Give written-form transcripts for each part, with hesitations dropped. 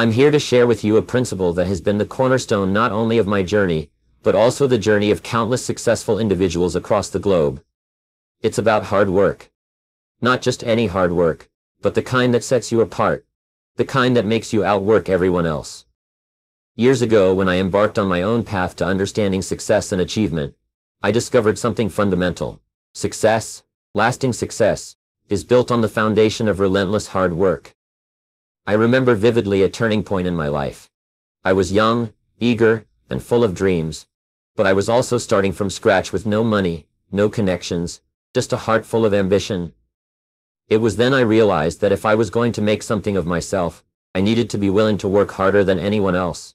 I'm here to share with you a principle that has been the cornerstone not only of my journey, but also the journey of countless successful individuals across the globe. It's about hard work. Not just any hard work, but the kind that sets you apart, the kind that makes you outwork everyone else. Years ago, when I embarked on my own path to understanding success and achievement, I discovered something fundamental. Success, lasting success, is built on the foundation of relentless hard work. I remember vividly a turning point in my life. I was young, eager, and full of dreams, but I was also starting from scratch with no money, no connections, just a heart full of ambition. It was then I realized that if I was going to make something of myself, I needed to be willing to work harder than anyone else.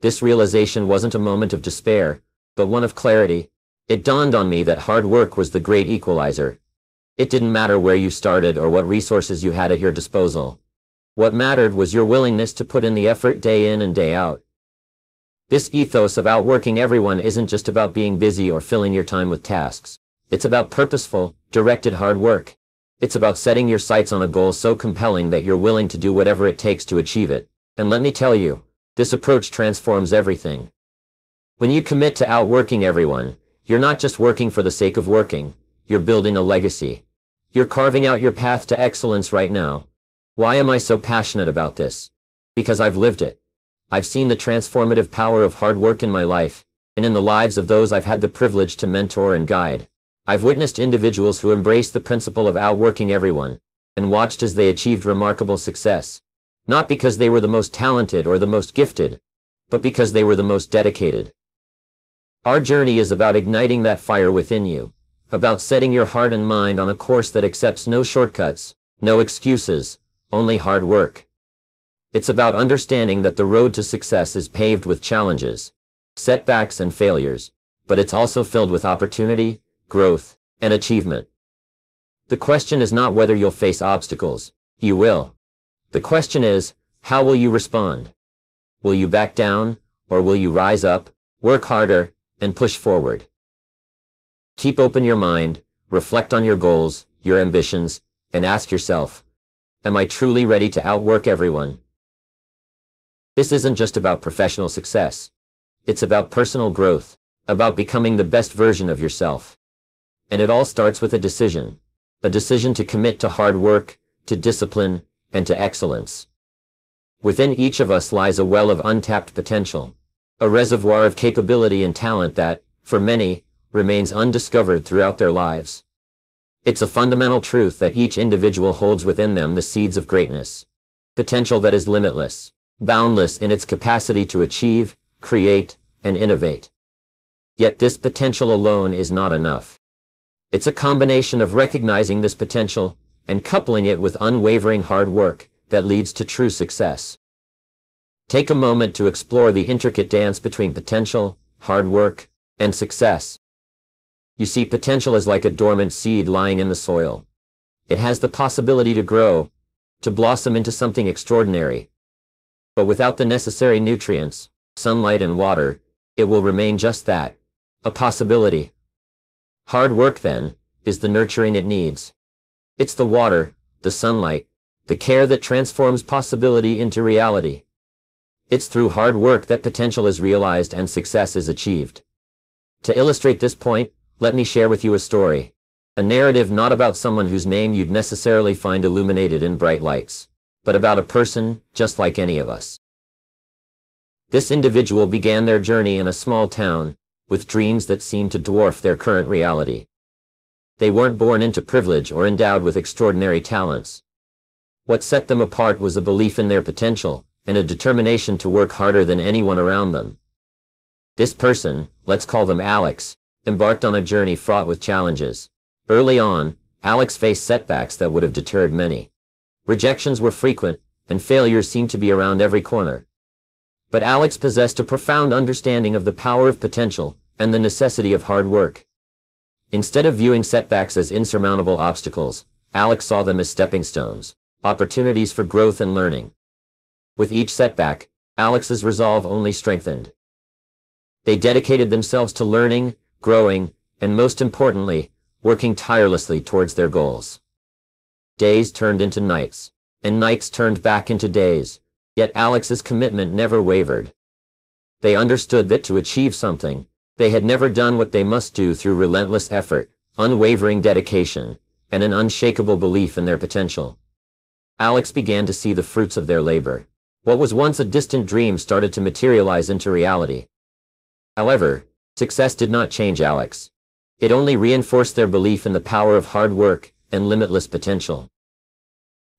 This realization wasn't a moment of despair, but one of clarity. It dawned on me that hard work was the great equalizer. It didn't matter where you started or what resources you had at your disposal. What mattered was your willingness to put in the effort day in and day out. This ethos of outworking everyone isn't just about being busy or filling your time with tasks. It's about purposeful, directed hard work. It's about setting your sights on a goal so compelling that you're willing to do whatever it takes to achieve it. And let me tell you, this approach transforms everything. When you commit to outworking everyone, you're not just working for the sake of working, you're building a legacy. You're carving out your path to excellence right now. Why am I so passionate about this? Because I've lived it. I've seen the transformative power of hard work in my life, and in the lives of those I've had the privilege to mentor and guide. I've witnessed individuals who embraced the principle of outworking everyone, and watched as they achieved remarkable success. Not because they were the most talented or the most gifted, but because they were the most dedicated. Our journey is about igniting that fire within you, about setting your heart and mind on a course that accepts no shortcuts, no excuses, only hard work. It's about understanding that the road to success is paved with challenges, setbacks and failures, but it's also filled with opportunity, growth, and achievement. The question is not whether you'll face obstacles, you will. The question is, how will you respond? Will you back down, or will you rise up, work harder, and push forward? Keep open your mind, reflect on your goals, your ambitions, and ask yourself, am I truly ready to outwork everyone? This isn't just about professional success. It's about personal growth, about becoming the best version of yourself. And it all starts with a decision to commit to hard work, to discipline, and to excellence. Within each of us lies a well of untapped potential, a reservoir of capability and talent that, for many, remains undiscovered throughout their lives. It's a fundamental truth that each individual holds within them the seeds of greatness, potential that is limitless, boundless in its capacity to achieve, create, and innovate. Yet this potential alone is not enough. It's a combination of recognizing this potential and coupling it with unwavering hard work that leads to true success. Take a moment to explore the intricate dance between potential, hard work, and success. You see, potential is like a dormant seed lying in the soil. It has the possibility to grow, to blossom into something extraordinary. But without the necessary nutrients, sunlight and water, it will remain just that, a possibility. Hard work, then, is the nurturing it needs. It's the water, the sunlight, the care that transforms possibility into reality. It's through hard work that potential is realized and success is achieved. To illustrate this point, let me share with you a story. A narrative not about someone whose name you'd necessarily find illuminated in bright lights, but about a person just like any of us. This individual began their journey in a small town, with dreams that seemed to dwarf their current reality. They weren't born into privilege or endowed with extraordinary talents. What set them apart was a belief in their potential and a determination to work harder than anyone around them. This person, let's call them Alex, embarked on a journey fraught with challenges. Early on, Alex faced setbacks that would have deterred many. Rejections were frequent, and failures seemed to be around every corner. But Alex possessed a profound understanding of the power of potential and the necessity of hard work. Instead of viewing setbacks as insurmountable obstacles, Alex saw them as stepping stones, opportunities for growth and learning. With each setback, Alex's resolve only strengthened. They dedicated themselves to learning, growing, and most importantly, working tirelessly towards their goals. Days turned into nights, and nights turned back into days, Yet Alex's commitment never wavered. They understood that to achieve something, they had never done what they must do through relentless effort, unwavering dedication, and an unshakable belief in their potential. Alex began to see the fruits of their labor. What was once a distant dream started to materialize into reality. However, success did not change Alex. It only reinforced their belief in the power of hard work and limitless potential.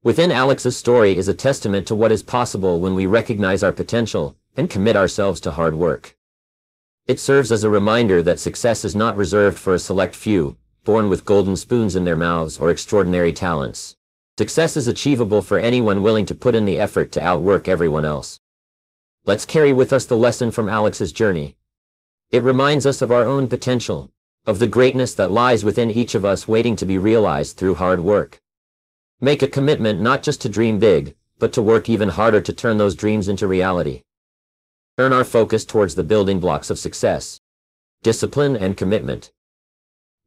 Within Alex's story is a testament to what is possible when we recognize our potential and commit ourselves to hard work. It serves as a reminder that success is not reserved for a select few, born with golden spoons in their mouths or extraordinary talents. Success is achievable for anyone willing to put in the effort to outwork everyone else. Let's carry with us the lesson from Alex's journey. It reminds us of our own potential, of the greatness that lies within each of us waiting to be realized through hard work. Make a commitment not just to dream big, but to work even harder to turn those dreams into reality. Turn our focus towards the building blocks of success: discipline and commitment.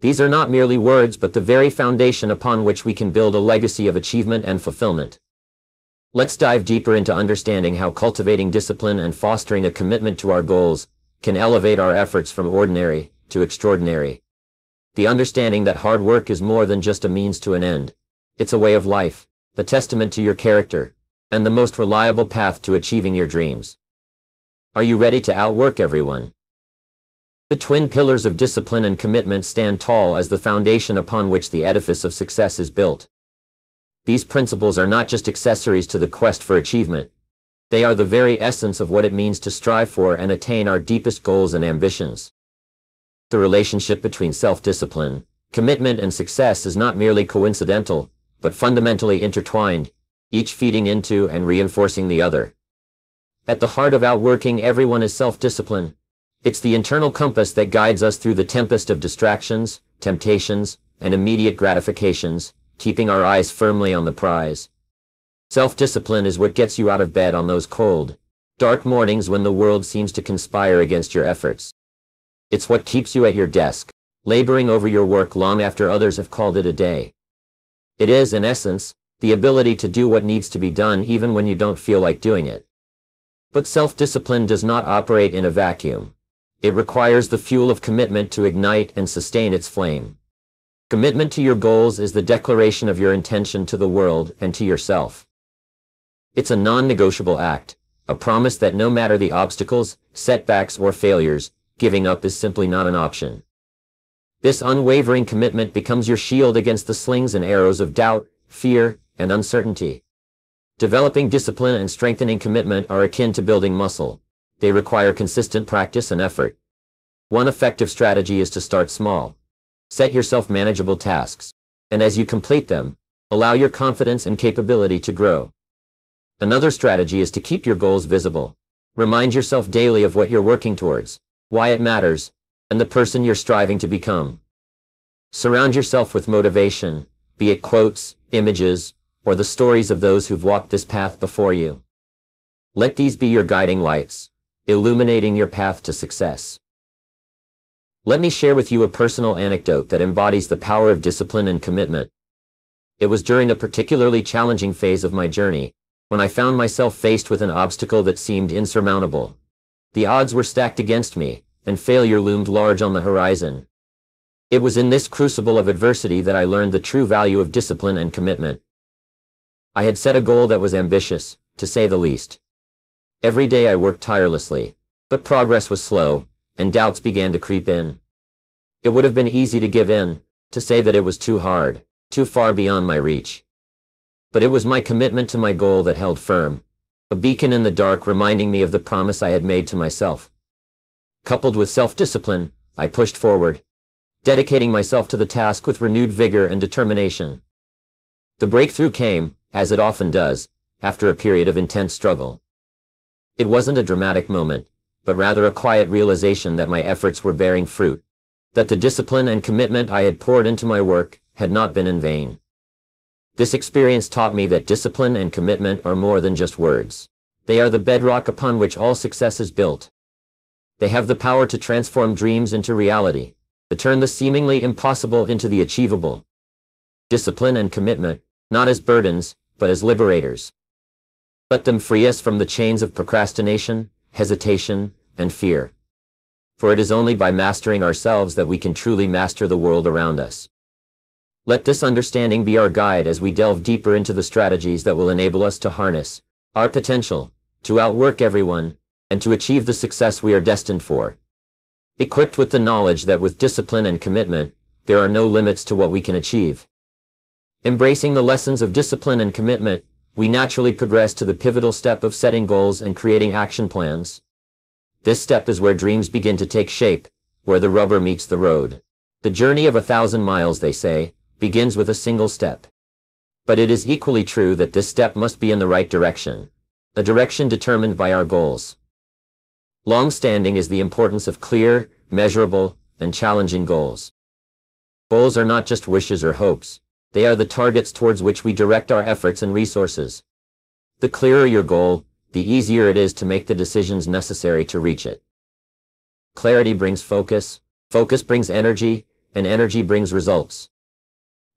These are not merely words, but the very foundation upon which we can build a legacy of achievement and fulfillment. Let's dive deeper into understanding how cultivating discipline and fostering a commitment to our goals can elevate our efforts from ordinary to extraordinary. The understanding that hard work is more than just a means to an end. It's a way of life, a testament to your character, and the most reliable path to achieving your dreams. Are you ready to outwork everyone? The twin pillars of discipline and commitment stand tall as the foundation upon which the edifice of success is built. These principles are not just accessories to the quest for achievement. They are the very essence of what it means to strive for and attain our deepest goals and ambitions. The relationship between self-discipline, commitment, and success is not merely coincidental, but fundamentally intertwined, each feeding into and reinforcing the other. At the heart of outworking everyone is self-discipline. It's the internal compass that guides us through the tempest of distractions, temptations, and immediate gratifications, keeping our eyes firmly on the prize. Self-discipline is what gets you out of bed on those cold, dark mornings when the world seems to conspire against your efforts. It's what keeps you at your desk, laboring over your work long after others have called it a day. It is, in essence, the ability to do what needs to be done even when you don't feel like doing it. But self-discipline does not operate in a vacuum. It requires the fuel of commitment to ignite and sustain its flame. Commitment to your goals is the declaration of your intention to the world and to yourself. It's a non-negotiable act, a promise that no matter the obstacles, setbacks, or failures, giving up is simply not an option. This unwavering commitment becomes your shield against the slings and arrows of doubt, fear, and uncertainty. Developing discipline and strengthening commitment are akin to building muscle. They require consistent practice and effort. One effective strategy is to start small. Set yourself manageable tasks, and as you complete them, allow your confidence and capability to grow. Another strategy is to keep your goals visible. Remind yourself daily of what you're working towards, why it matters, and the person you're striving to become. Surround yourself with motivation, be it quotes, images, or the stories of those who've walked this path before you. Let these be your guiding lights, illuminating your path to success. Let me share with you a personal anecdote that embodies the power of discipline and commitment. It was during a particularly challenging phase of my journey, when I found myself faced with an obstacle that seemed insurmountable. The odds were stacked against me, and failure loomed large on the horizon. It was in this crucible of adversity that I learned the true value of discipline and commitment. I had set a goal that was ambitious, to say the least. Every day I worked tirelessly, but progress was slow, and doubts began to creep in. It would have been easy to give in, to say that it was too hard, too far beyond my reach. But it was my commitment to my goal that held firm, a beacon in the dark reminding me of the promise I had made to myself. Coupled with self-discipline, I pushed forward, dedicating myself to the task with renewed vigor and determination. The breakthrough came, as it often does, after a period of intense struggle. It wasn't a dramatic moment, but rather a quiet realization that my efforts were bearing fruit, that the discipline and commitment I had poured into my work had not been in vain. This experience taught me that discipline and commitment are more than just words. They are the bedrock upon which all success is built. They have the power to transform dreams into reality, to turn the seemingly impossible into the achievable. Discipline and commitment, not as burdens, but as liberators. Let them free us from the chains of procrastination, hesitation, and fear. For it is only by mastering ourselves that we can truly master the world around us. Let this understanding be our guide as we delve deeper into the strategies that will enable us to harness our potential, to outwork everyone, and to achieve the success we are destined for. Equipped with the knowledge that with discipline and commitment, there are no limits to what we can achieve. Embracing the lessons of discipline and commitment, we naturally progress to the pivotal step of setting goals and creating action plans. This step is where dreams begin to take shape, where the rubber meets the road. The journey of 1,000 miles, they say, begins with a single step. But it is equally true that this step must be in the right direction, a direction determined by our goals. Long-standing is the importance of clear, measurable, and challenging goals. Goals are not just wishes or hopes. They are the targets towards which we direct our efforts and resources. The clearer your goal, the easier it is to make the decisions necessary to reach it. Clarity brings focus, focus brings energy, and energy brings results.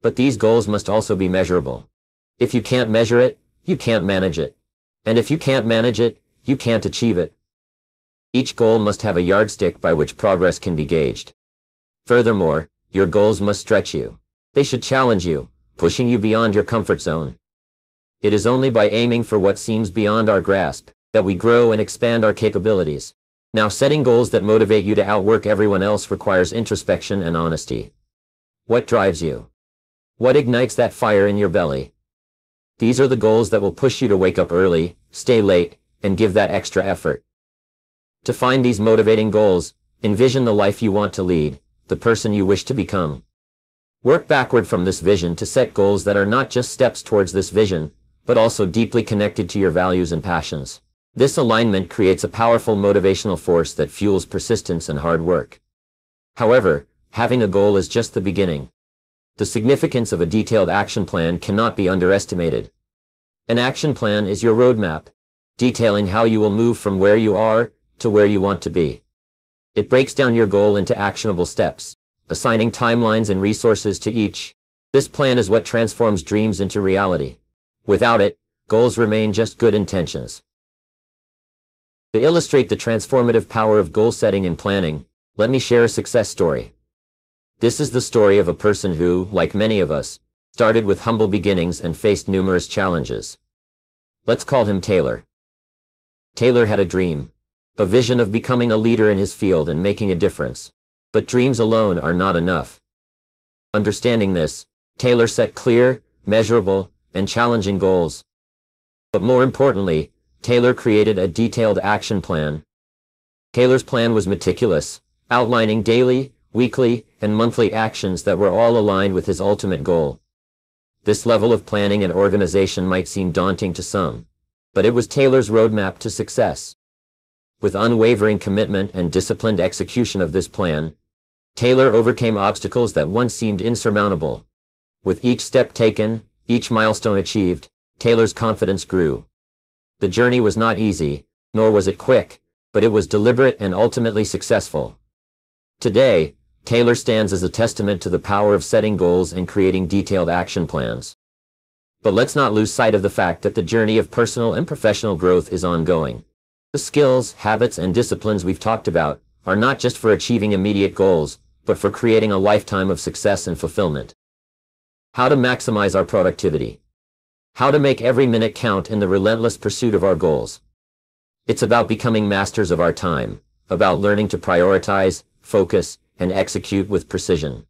But these goals must also be measurable. If you can't measure it, you can't manage it. And if you can't manage it, you can't achieve it. Each goal must have a yardstick by which progress can be gauged. Furthermore, your goals must stretch you. They should challenge you, pushing you beyond your comfort zone. It is only by aiming for what seems beyond our grasp that we grow and expand our capabilities. Now, setting goals that motivate you to outwork everyone else requires introspection and honesty. What drives you? What ignites that fire in your belly? These are the goals that will push you to wake up early, stay late, and give that extra effort. To find these motivating goals, envision the life you want to lead, the person you wish to become. Work backward from this vision to set goals that are not just steps towards this vision, but also deeply connected to your values and passions. This alignment creates a powerful motivational force that fuels persistence and hard work. However, having a goal is just the beginning. The significance of a detailed action plan cannot be underestimated. An action plan is your roadmap, detailing how you will move from where you are to where you want to be. It breaks down your goal into actionable steps, assigning timelines and resources to each. This plan is what transforms dreams into reality. Without it, goals remain just good intentions. To illustrate the transformative power of goal setting and planning, let me share a success story. This is the story of a person who, like many of us, started with humble beginnings and faced numerous challenges. Let's call him Taylor. Taylor had a dream, a vision of becoming a leader in his field and making a difference. But dreams alone are not enough. Understanding this, Taylor set clear, measurable, and challenging goals. But more importantly, Taylor created a detailed action plan. Taylor's plan was meticulous, outlining daily, weekly, and monthly actions that were all aligned with his ultimate goal. This level of planning and organization might seem daunting to some, but it was Taylor's roadmap to success. With unwavering commitment and disciplined execution of this plan, Taylor overcame obstacles that once seemed insurmountable. With each step taken, each milestone achieved, Taylor's confidence grew. The journey was not easy, nor was it quick, but it was deliberate and ultimately successful. Today, Taylor stands as a testament to the power of setting goals and creating detailed action plans. But let's not lose sight of the fact that the journey of personal and professional growth is ongoing. The skills, habits, and disciplines we've talked about are not just for achieving immediate goals, but for creating a lifetime of success and fulfillment. How to maximize our productivity. How to make every minute count in the relentless pursuit of our goals. It's about becoming masters of our time, about learning to prioritize, focus, and execute with precision.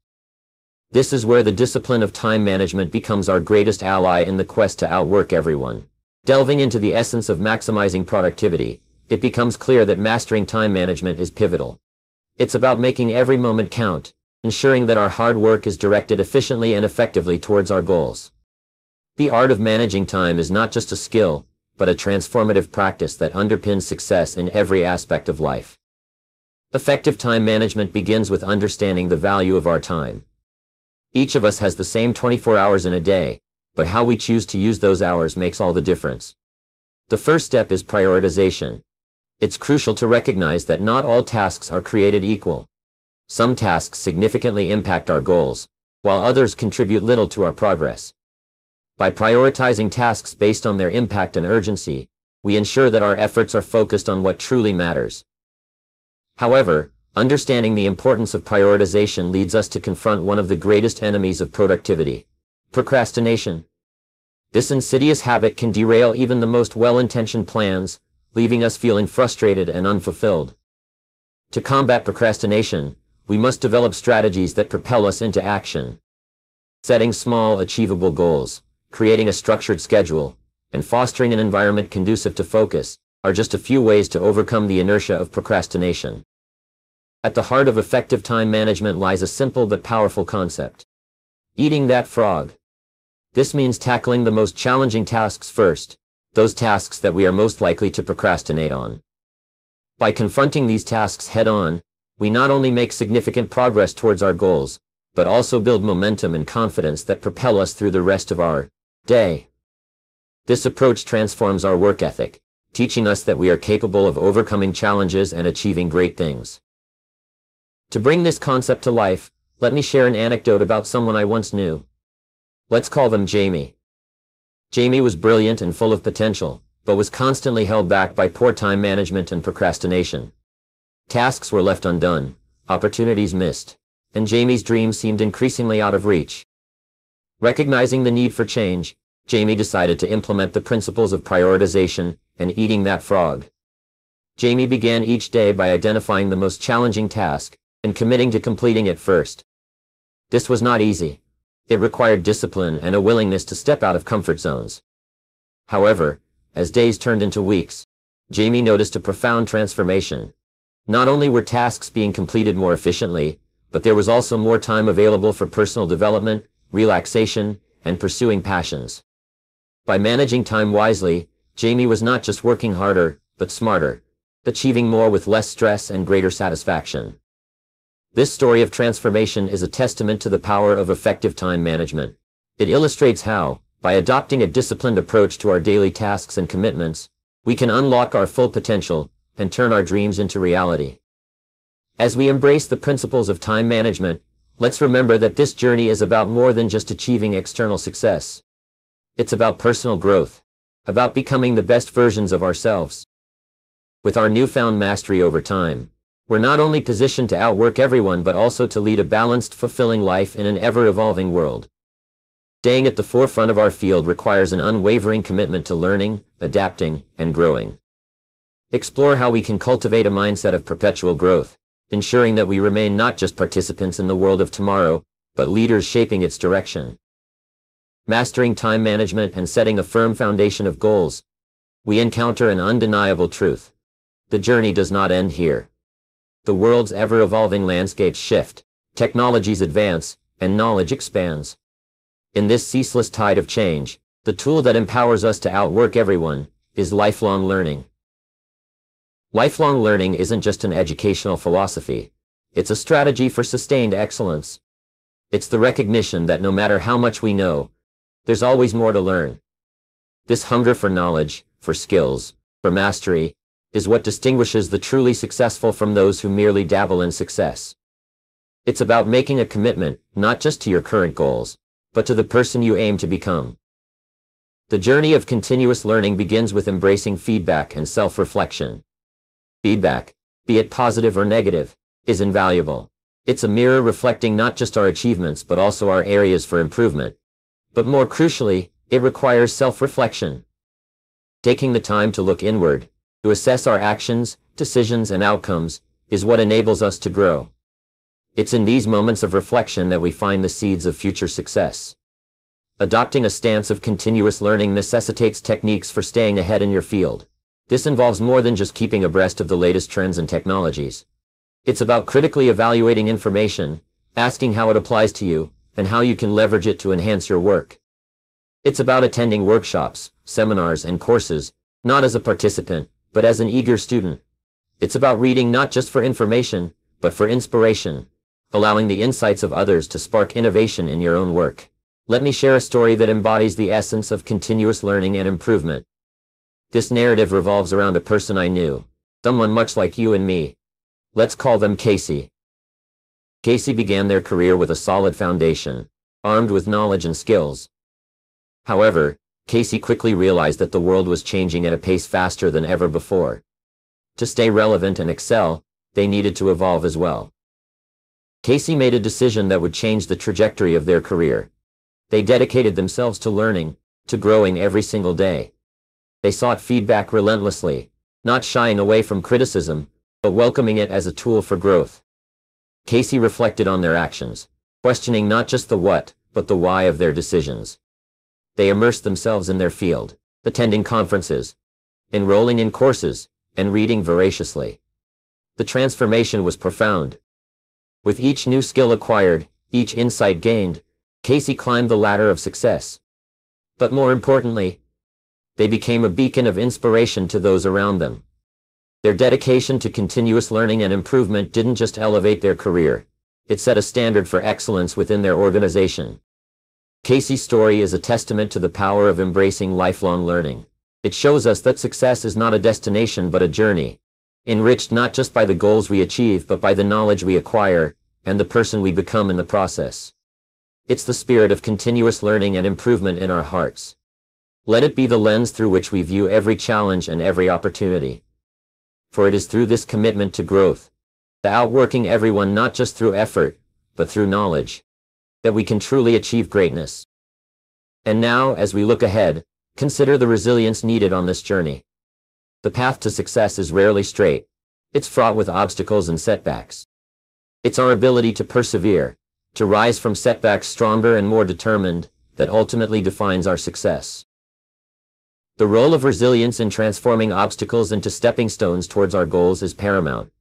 This is where the discipline of time management becomes our greatest ally in the quest to outwork everyone. Delving into the essence of maximizing productivity, it becomes clear that mastering time management is pivotal. It's about making every moment count, ensuring that our hard work is directed efficiently and effectively towards our goals. The art of managing time is not just a skill, but a transformative practice that underpins success in every aspect of life. Effective time management begins with understanding the value of our time. Each of us has the same 24 hours in a day, but how we choose to use those hours makes all the difference. The first step is prioritization. It's crucial to recognize that not all tasks are created equal. Some tasks significantly impact our goals, while others contribute little to our progress. By prioritizing tasks based on their impact and urgency, we ensure that our efforts are focused on what truly matters. However, understanding the importance of prioritization leads us to confront one of the greatest enemies of productivity: procrastination. This insidious habit can derail even the most well-intentioned plans, leaving us feeling frustrated and unfulfilled. To combat procrastination, we must develop strategies that propel us into action. Setting small, achievable goals, creating a structured schedule, and fostering an environment conducive to focus are just a few ways to overcome the inertia of procrastination. At the heart of effective time management lies a simple but powerful concept: eating that frog. This means tackling the most challenging tasks first, those tasks that we are most likely to procrastinate on. By confronting these tasks head-on, we not only make significant progress towards our goals, but also build momentum and confidence that propel us through the rest of our day. This approach transforms our work ethic, teaching us that we are capable of overcoming challenges and achieving great things. To bring this concept to life, let me share an anecdote about someone I once knew. Let's call them Jamie. Jamie was brilliant and full of potential, but was constantly held back by poor time management and procrastination. Tasks were left undone, opportunities missed, and Jamie's dreams seemed increasingly out of reach. Recognizing the need for change, Jamie decided to implement the principles of prioritization and eating that frog. Jamie began each day by identifying the most challenging task and committing to completing it first. This was not easy. It required discipline and a willingness to step out of comfort zones. However, as days turned into weeks, Jamie noticed a profound transformation. Not only were tasks being completed more efficiently, but there was also more time available for personal development, relaxation, and pursuing passions. By managing time wisely, Jamie was not just working harder, but smarter, achieving more with less stress and greater satisfaction. This story of transformation is a testament to the power of effective time management. It illustrates how, by adopting a disciplined approach to our daily tasks and commitments, we can unlock our full potential and turn our dreams into reality. As we embrace the principles of time management, let's remember that this journey is about more than just achieving external success. It's about personal growth, about becoming the best versions of ourselves. With our newfound mastery over time, we're not only positioned to outwork everyone, but also to lead a balanced, fulfilling life in an ever-evolving world. Staying at the forefront of our field requires an unwavering commitment to learning, adapting, and growing. Explore how we can cultivate a mindset of perpetual growth, ensuring that we remain not just participants in the world of tomorrow, but leaders shaping its direction. Mastering time management and setting a firm foundation of goals, we encounter an undeniable truth: the journey does not end here. The world's ever-evolving landscapes shift, technologies advance, and knowledge expands. In this ceaseless tide of change, the tool that empowers us to outwork everyone is lifelong learning. Lifelong learning isn't just an educational philosophy. It's a strategy for sustained excellence. It's the recognition that no matter how much we know, there's always more to learn. This hunger for knowledge, for skills, for mastery, is what distinguishes the truly successful from those who merely dabble in success. It's about making a commitment, not just to your current goals, but to the person you aim to become. The journey of continuous learning begins with embracing feedback and self-reflection. Feedback, be it positive or negative, is invaluable. It's a mirror reflecting not just our achievements, but also our areas for improvement. But more crucially, it requires self-reflection. Taking the time to look inward, to assess our actions, decisions, and outcomes, is what enables us to grow. It's in these moments of reflection that we find the seeds of future success. Adopting a stance of continuous learning necessitates techniques for staying ahead in your field. This involves more than just keeping abreast of the latest trends and technologies. It's about critically evaluating information, asking how it applies to you, and how you can leverage it to enhance your work. It's about attending workshops, seminars, and courses, not as a participant, but as an eager student. It's about reading not just for information, but for inspiration, allowing the insights of others to spark innovation in your own work. Let me share a story that embodies the essence of continuous learning and improvement. This narrative revolves around a person I knew, someone much like you and me. Let's call them Casey. Casey began their career with a solid foundation, armed with knowledge and skills. However, Casey quickly realized that the world was changing at a pace faster than ever before. To stay relevant and excel, they needed to evolve as well. Casey made a decision that would change the trajectory of their career. They dedicated themselves to learning, to growing every single day. They sought feedback relentlessly, not shying away from criticism, but welcoming it as a tool for growth. Casey reflected on their actions, questioning not just the what, but the why of their decisions. They immersed themselves in their field, attending conferences, enrolling in courses, and reading voraciously. The transformation was profound. With each new skill acquired, each insight gained, Casey climbed the ladder of success. But more importantly, they became a beacon of inspiration to those around them. Their dedication to continuous learning and improvement didn't just elevate their career, it set a standard for excellence within their organization. Casey's story is a testament to the power of embracing lifelong learning. It shows us that success is not a destination but a journey, enriched not just by the goals we achieve but by the knowledge we acquire and the person we become in the process. It's the spirit of continuous learning and improvement in our hearts. Let it be the lens through which we view every challenge and every opportunity. For it is through this commitment to growth, the outworking everyone not just through effort, but through knowledge, that we can truly achieve greatness. And now, as we look ahead, consider the resilience needed on this journey. The path to success is rarely straight. It's fraught with obstacles and setbacks. It's our ability to persevere, to rise from setbacks stronger and more determined, that ultimately defines our success. The role of resilience in transforming obstacles into stepping stones towards our goals is paramount.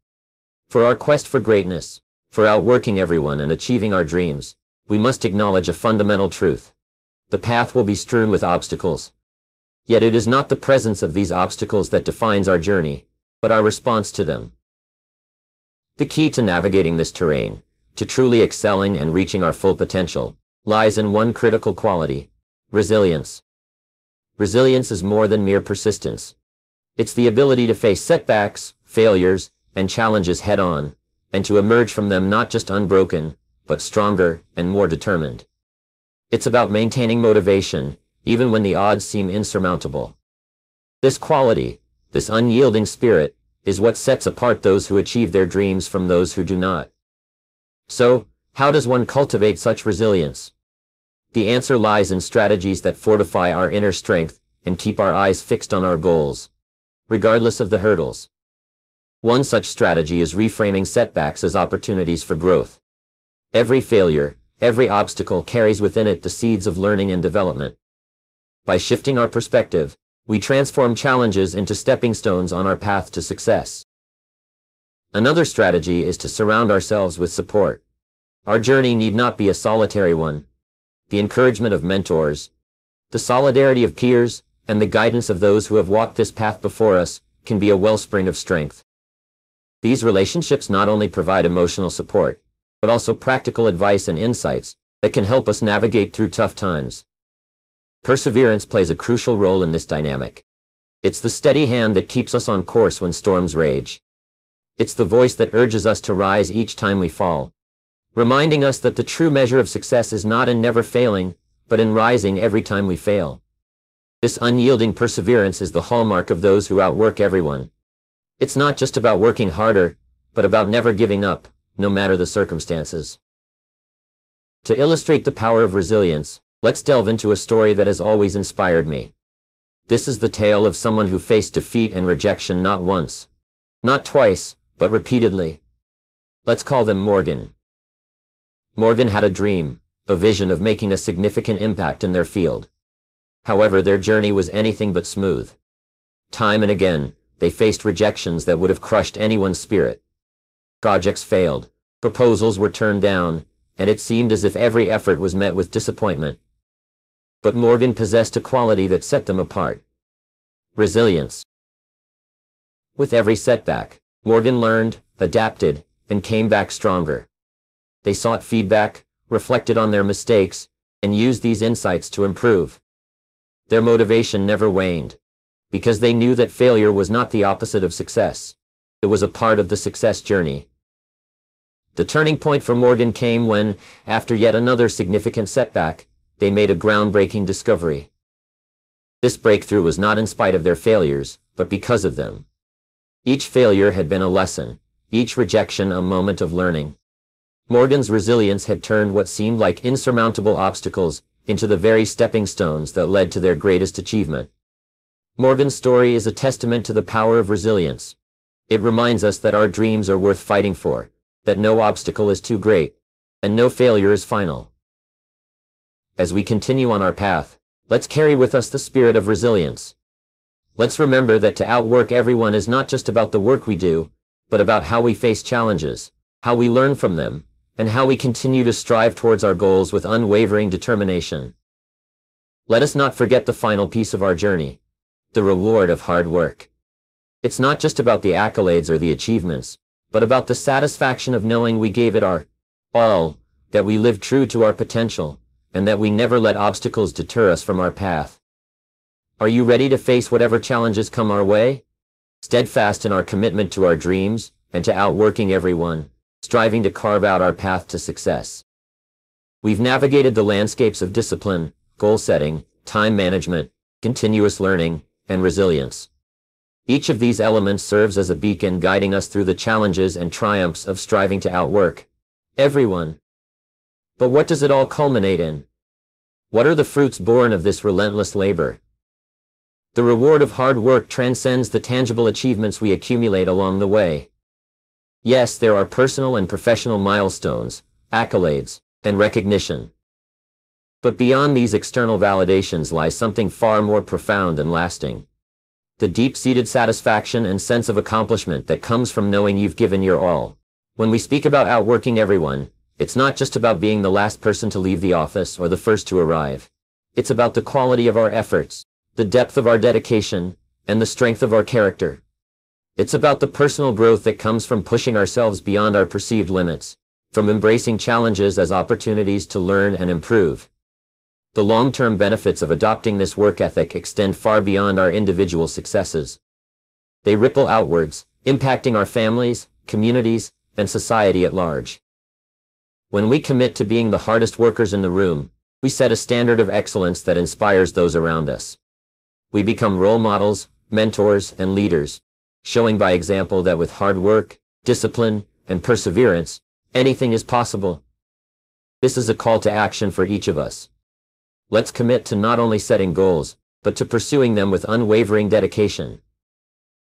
For our quest for greatness, for outworking everyone and achieving our dreams, we must acknowledge a fundamental truth. The path will be strewn with obstacles. Yet it is not the presence of these obstacles that defines our journey, but our response to them. The key to navigating this terrain, to truly excelling and reaching our full potential, lies in one critical quality: resilience. Resilience is more than mere persistence. It's the ability to face setbacks, failures, and challenges head-on, and to emerge from them not just unbroken, but stronger and more determined. It's about maintaining motivation, even when the odds seem insurmountable. This quality, this unyielding spirit, is what sets apart those who achieve their dreams from those who do not. So, how does one cultivate such resilience? The answer lies in strategies that fortify our inner strength and keep our eyes fixed on our goals, regardless of the hurdles. One such strategy is reframing setbacks as opportunities for growth. Every failure, every obstacle carries within it the seeds of learning and development. By shifting our perspective, we transform challenges into stepping stones on our path to success. Another strategy is to surround ourselves with support. Our journey need not be a solitary one. The encouragement of mentors, the solidarity of peers, and the guidance of those who have walked this path before us can be a wellspring of strength. These relationships not only provide emotional support, but also practical advice and insights that can help us navigate through tough times. Perseverance plays a crucial role in this dynamic. It's the steady hand that keeps us on course when storms rage. It's the voice that urges us to rise each time we fall, reminding us that the true measure of success is not in never failing, but in rising every time we fail. This unyielding perseverance is the hallmark of those who outwork everyone. It's not just about working harder, but about never giving up, no matter the circumstances. To illustrate the power of resilience, let's delve into a story that has always inspired me. This is the tale of someone who faced defeat and rejection not once, not twice, but repeatedly. Let's call them Morgan. Morgan had a dream, a vision of making a significant impact in their field. However, their journey was anything but smooth. Time and again, they faced rejections that would have crushed anyone's spirit. Projects failed, proposals were turned down, and it seemed as if every effort was met with disappointment. But Morgan possessed a quality that set them apart: resilience. With every setback, Morgan learned, adapted, and came back stronger. They sought feedback, reflected on their mistakes, and used these insights to improve. Their motivation never waned, because they knew that failure was not the opposite of success. It was a part of the success journey. The turning point for Morgan came when, after yet another significant setback, they made a groundbreaking discovery. This breakthrough was not in spite of their failures, but because of them. Each failure had been a lesson, each rejection a moment of learning. Morgan's resilience had turned what seemed like insurmountable obstacles into the very stepping stones that led to their greatest achievement. Morgan's story is a testament to the power of resilience. It reminds us that our dreams are worth fighting for, that no obstacle is too great, and no failure is final. As we continue on our path, let's carry with us the spirit of resilience. Let's remember that to outwork everyone is not just about the work we do, but about how we face challenges, how we learn from them, and how we continue to strive towards our goals with unwavering determination. Let us not forget the final piece of our journey, the reward of hard work. It's not just about the accolades or the achievements, but about the satisfaction of knowing we gave it our all, that we lived true to our potential, and that we never let obstacles deter us from our path. Are you ready to face whatever challenges come our way? Steadfast in our commitment to our dreams and to outworking everyone, striving to carve out our path to success. We've navigated the landscapes of discipline, goal setting, time management, continuous learning, and resilience. Each of these elements serves as a beacon guiding us through the challenges and triumphs of striving to outwork everyone. But what does it all culminate in? What are the fruits born of this relentless labor? The reward of hard work transcends the tangible achievements we accumulate along the way. Yes, there are personal and professional milestones, accolades, and recognition. But beyond these external validations lies something far more profound and lasting. The deep-seated satisfaction and sense of accomplishment that comes from knowing you've given your all. When we speak about outworking everyone, it's not just about being the last person to leave the office or the first to arrive. It's about the quality of our efforts, the depth of our dedication, and the strength of our character. It's about the personal growth that comes from pushing ourselves beyond our perceived limits, from embracing challenges as opportunities to learn and improve. The long-term benefits of adopting this work ethic extend far beyond our individual successes. They ripple outwards, impacting our families, communities, and society at large. When we commit to being the hardest workers in the room, we set a standard of excellence that inspires those around us. We become role models, mentors, and leaders, showing by example that with hard work, discipline, and perseverance, anything is possible. This is a call to action for each of us. Let's commit to not only setting goals, but to pursuing them with unwavering dedication.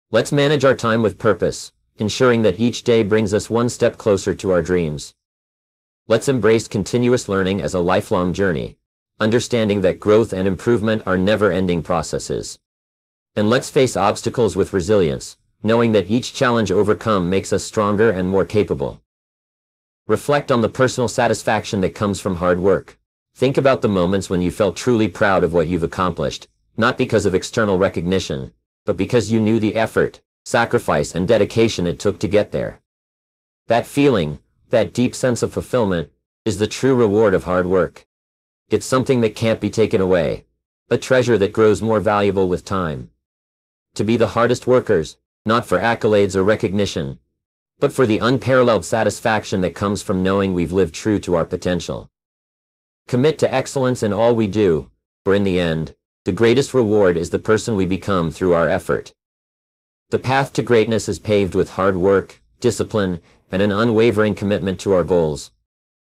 Let's manage our time with purpose, ensuring that each day brings us one step closer to our dreams. Let's embrace continuous learning as a lifelong journey, understanding that growth and improvement are never-ending processes. And let's face obstacles with resilience, knowing that each challenge overcome makes us stronger and more capable. Reflect on the personal satisfaction that comes from hard work. Think about the moments when you felt truly proud of what you've accomplished, not because of external recognition, but because you knew the effort, sacrifice, and dedication it took to get there. That feeling, that deep sense of fulfillment, is the true reward of hard work. It's something that can't be taken away, a treasure that grows more valuable with time. To be the hardest workers, not for accolades or recognition, but for the unparalleled satisfaction that comes from knowing we've lived true to our potential. Commit to excellence in all we do, for in the end, the greatest reward is the person we become through our effort. The path to greatness is paved with hard work, discipline, and an unwavering commitment to our goals.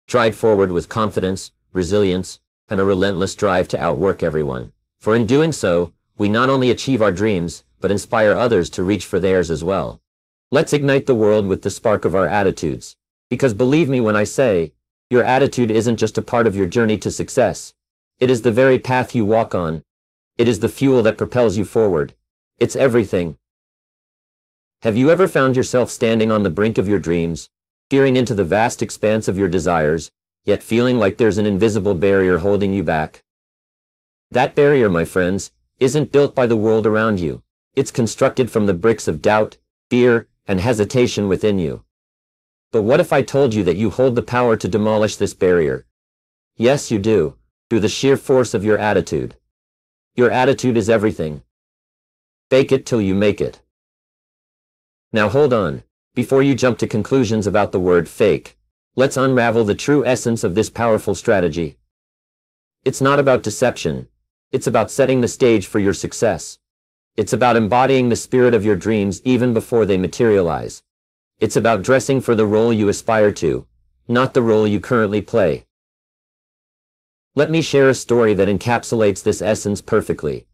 Stride forward with confidence, resilience, and a relentless drive to outwork everyone. For in doing so, we not only achieve our dreams, but inspire others to reach for theirs as well. Let's ignite the world with the spark of our attitudes. Because believe me when I say, your attitude isn't just a part of your journey to success. It is the very path you walk on. It is the fuel that propels you forward. It's everything. Have you ever found yourself standing on the brink of your dreams, peering into the vast expanse of your desires, yet feeling like there's an invisible barrier holding you back? That barrier, my friends, isn't built by the world around you. It's constructed from the bricks of doubt, fear, and hesitation within you. But what if I told you that you hold the power to demolish this barrier? Yes, you do, through the sheer force of your attitude. Your attitude is everything. Fake it till you make it. Now hold on, before you jump to conclusions about the word fake, let's unravel the true essence of this powerful strategy. It's not about deception. It's about setting the stage for your success. It's about embodying the spirit of your dreams even before they materialize. It's about dressing for the role you aspire to, not the role you currently play. Let me share a story that encapsulates this essence perfectly.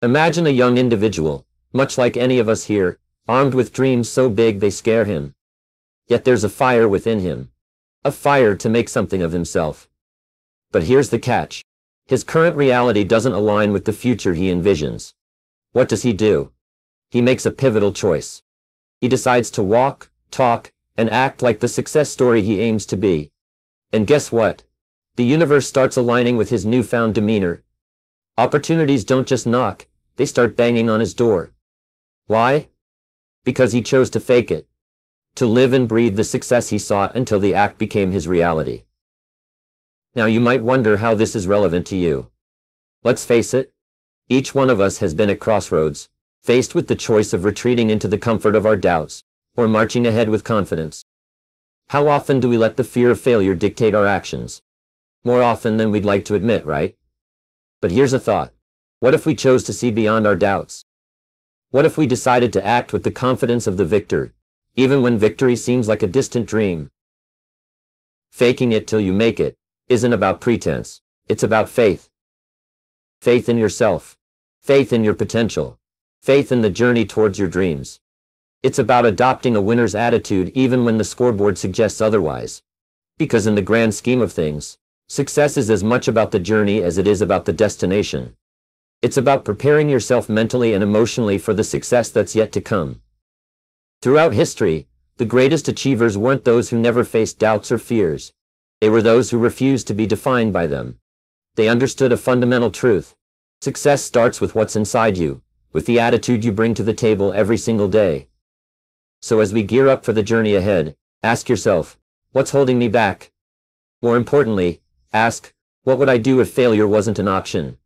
Imagine a young individual, much like any of us here, armed with dreams so big they scare him. Yet there's a fire within him. A fire to make something of himself. But here's the catch. His current reality doesn't align with the future he envisions. What does he do? He makes a pivotal choice. He decides to walk, talk, and act like the success story he aims to be. And guess what? The universe starts aligning with his newfound demeanor. Opportunities don't just knock, they start banging on his door. Why? Because he chose to fake it. To live and breathe the success he sought until the act became his reality. Now you might wonder how this is relevant to you. Let's face it. Each one of us has been at crossroads, faced with the choice of retreating into the comfort of our doubts, or marching ahead with confidence. How often do we let the fear of failure dictate our actions? More often than we'd like to admit, right? But here's a thought. What if we chose to see beyond our doubts? What if we decided to act with the confidence of the victor, even when victory seems like a distant dream? Faking it till you make it isn't about pretense. It's about faith. Faith in yourself, faith in your potential, faith in the journey towards your dreams. It's about adopting a winner's attitude even when the scoreboard suggests otherwise. Because in the grand scheme of things, success is as much about the journey as it is about the destination. It's about preparing yourself mentally and emotionally for the success that's yet to come. Throughout history, the greatest achievers weren't those who never faced doubts or fears. They were those who refused to be defined by them. They understood a fundamental truth. Success starts with what's inside you, with the attitude you bring to the table every single day. So as we gear up for the journey ahead, ask yourself, what's holding me back? More importantly, ask, what would I do if failure wasn't an option?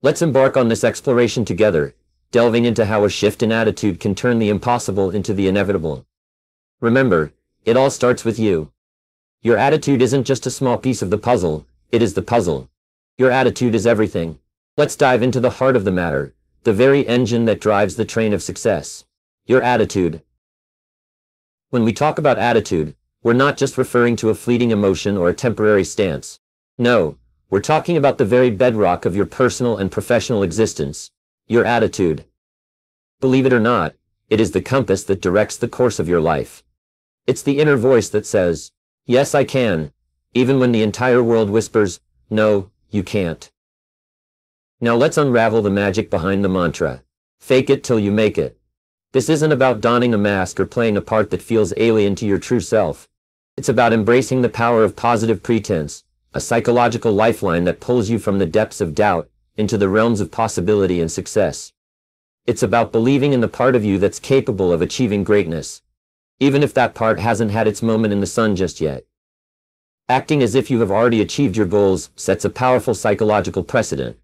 Let's embark on this exploration together, delving into how a shift in attitude can turn the impossible into the inevitable. Remember, it all starts with you. Your attitude isn't just a small piece of the puzzle. It is the puzzle. Your attitude is everything. Let's dive into the heart of the matter, the very engine that drives the train of success. Your attitude. When we talk about attitude, we're not just referring to a fleeting emotion or a temporary stance. No, we're talking about the very bedrock of your personal and professional existence, your attitude. Believe it or not, it is the compass that directs the course of your life. It's the inner voice that says, yes, I can. Even when the entire world whispers, no, you can't. Now let's unravel the magic behind the mantra. Fake it till you make it. This isn't about donning a mask or playing a part that feels alien to your true self. It's about embracing the power of positive pretense, a psychological lifeline that pulls you from the depths of doubt into the realms of possibility and success. It's about believing in the part of you that's capable of achieving greatness, even if that part hasn't had its moment in the sun just yet. Acting as if you have already achieved your goals sets a powerful psychological precedent.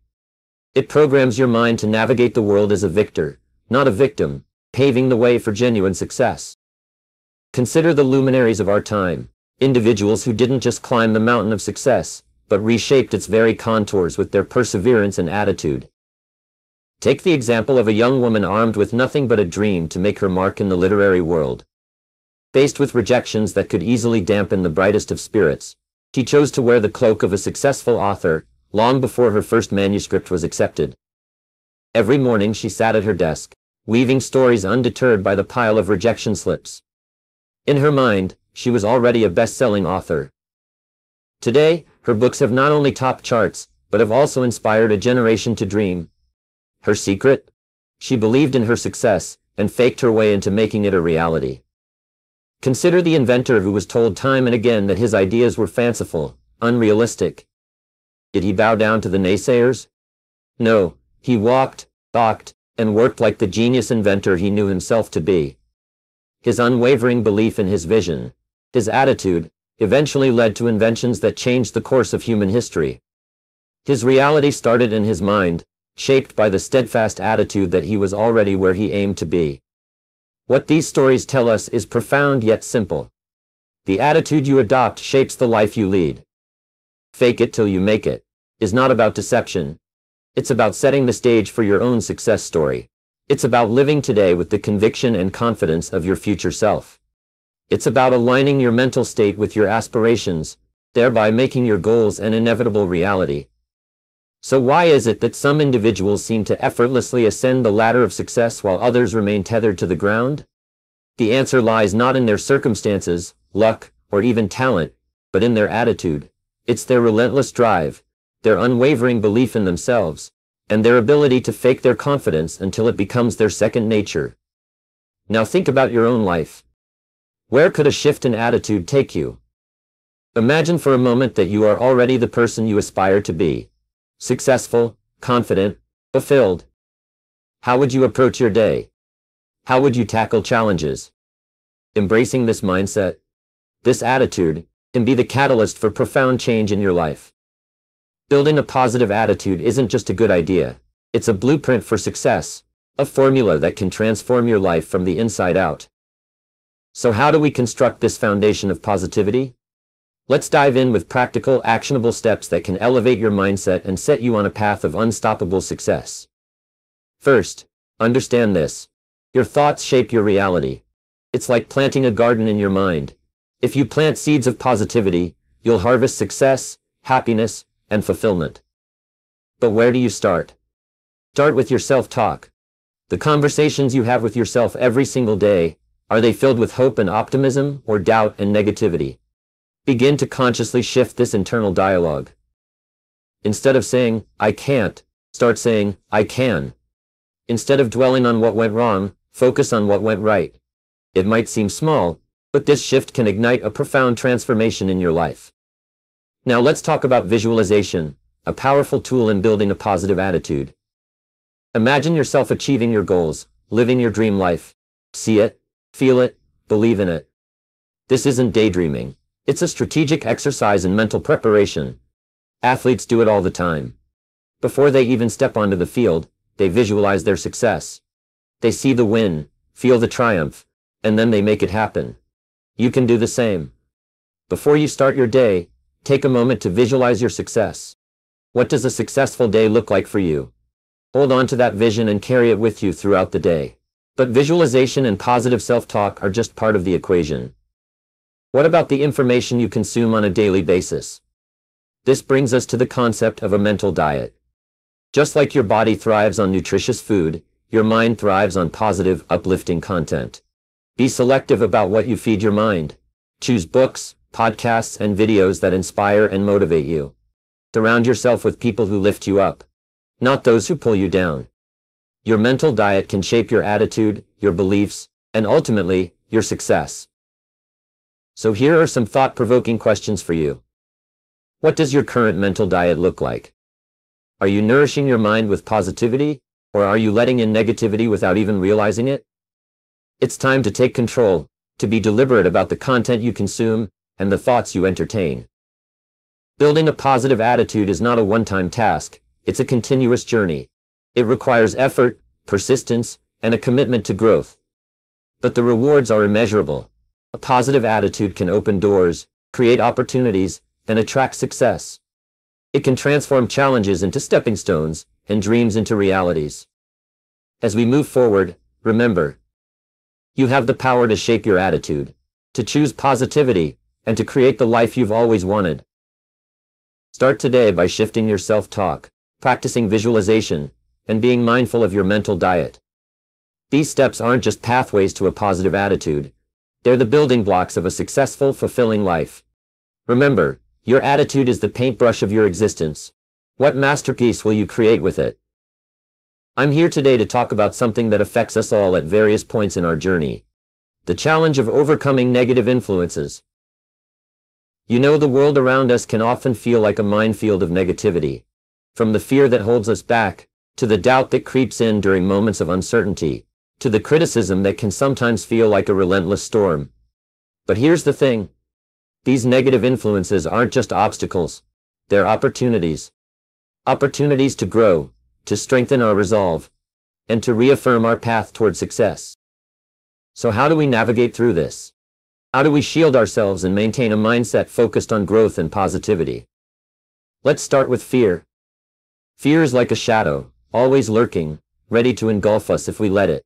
It programs your mind to navigate the world as a victor, not a victim, paving the way for genuine success. Consider the luminaries of our time, individuals who didn't just climb the mountain of success, but reshaped its very contours with their perseverance and attitude. Take the example of a young woman armed with nothing but a dream to make her mark in the literary world. Faced with rejections that could easily dampen the brightest of spirits, she chose to wear the cloak of a successful author long before her first manuscript was accepted. Every morning she sat at her desk, weaving stories undeterred by the pile of rejection slips. In her mind, she was already a best-selling author. Today, her books have not only topped charts, but have also inspired a generation to dream. Her secret? She believed in her success and faked her way into making it a reality. Consider the inventor who was told time and again that his ideas were fanciful, unrealistic. Did he bow down to the naysayers? No, he walked, talked, and worked like the genius inventor he knew himself to be. His unwavering belief in his vision, his attitude, eventually led to inventions that changed the course of human history. His reality started in his mind, shaped by the steadfast attitude that he was already where he aimed to be. What these stories tell us is profound yet simple. The attitude you adopt shapes the life you lead. Fake it till you make it is not about deception. It's about setting the stage for your own success story. It's about living today with the conviction and confidence of your future self. It's about aligning your mental state with your aspirations, thereby making your goals an inevitable reality. So why is it that some individuals seem to effortlessly ascend the ladder of success while others remain tethered to the ground? The answer lies not in their circumstances, luck, or even talent, but in their attitude. It's their relentless drive, their unwavering belief in themselves, and their ability to fake their confidence until it becomes their second nature. Now think about your own life. Where could a shift in attitude take you? Imagine for a moment that you are already the person you aspire to be. Successful, confident, fulfilled. How would you approach your day? How would you tackle challenges? Embracing this mindset, this attitude, can be the catalyst for profound change in your life. Building a positive attitude isn't just a good idea. It's a blueprint for success, a formula that can transform your life from the inside out. So how do we construct this foundation of positivity? Let's dive in with practical, actionable steps that can elevate your mindset and set you on a path of unstoppable success. First, understand this. Your thoughts shape your reality. It's like planting a garden in your mind. If you plant seeds of positivity, you'll harvest success, happiness, and fulfillment. But where do you start? Start with your self-talk. The conversations you have with yourself every single day, are they filled with hope and optimism, or doubt and negativity? Begin to consciously shift this internal dialogue. Instead of saying, "I can't," start saying, "I can." Instead of dwelling on what went wrong, focus on what went right. It might seem small, but this shift can ignite a profound transformation in your life. Now let's talk about visualization, a powerful tool in building a positive attitude. Imagine yourself achieving your goals, living your dream life. See it, feel it, believe in it. This isn't daydreaming. It's a strategic exercise in mental preparation. Athletes do it all the time. Before they even step onto the field, they visualize their success. They see the win, feel the triumph, and then they make it happen. You can do the same. Before you start your day, take a moment to visualize your success. What does a successful day look like for you? Hold on to that vision and carry it with you throughout the day. But visualization and positive self-talk are just part of the equation. What about the information you consume on a daily basis? This brings us to the concept of a mental diet. Just like your body thrives on nutritious food, your mind thrives on positive, uplifting content. Be selective about what you feed your mind. Choose books, podcasts, and videos that inspire and motivate you. Surround yourself with people who lift you up, not those who pull you down. Your mental diet can shape your attitude, your beliefs, and ultimately, your success. So here are some thought-provoking questions for you. What does your current mental diet look like? Are you nourishing your mind with positivity, or are you letting in negativity without even realizing it? It's time to take control, to be deliberate about the content you consume, and the thoughts you entertain. Building a positive attitude is not a one-time task, it's a continuous journey. It requires effort, persistence, and a commitment to growth. But the rewards are immeasurable. A positive attitude can open doors, create opportunities, and attract success. It can transform challenges into stepping stones, and dreams into realities. As we move forward, remember, you have the power to shape your attitude, to choose positivity, and to create the life you've always wanted. Start today by shifting your self-talk, practicing visualization, and being mindful of your mental diet. These steps aren't just pathways to a positive attitude. They're the building blocks of a successful, fulfilling life. Remember, your attitude is the paintbrush of your existence. What masterpiece will you create with it? I'm here today to talk about something that affects us all at various points in our journey. The challenge of overcoming negative influences. You know, the world around us can often feel like a minefield of negativity. From the fear that holds us back, to the doubt that creeps in during moments of uncertainty, to the criticism that can sometimes feel like a relentless storm. But here's the thing. These negative influences aren't just obstacles. They're opportunities. Opportunities to grow, to strengthen our resolve, and to reaffirm our path toward success. So how do we navigate through this? How do we shield ourselves and maintain a mindset focused on growth and positivity? Let's start with fear. Fear is like a shadow, always lurking, ready to engulf us if we let it.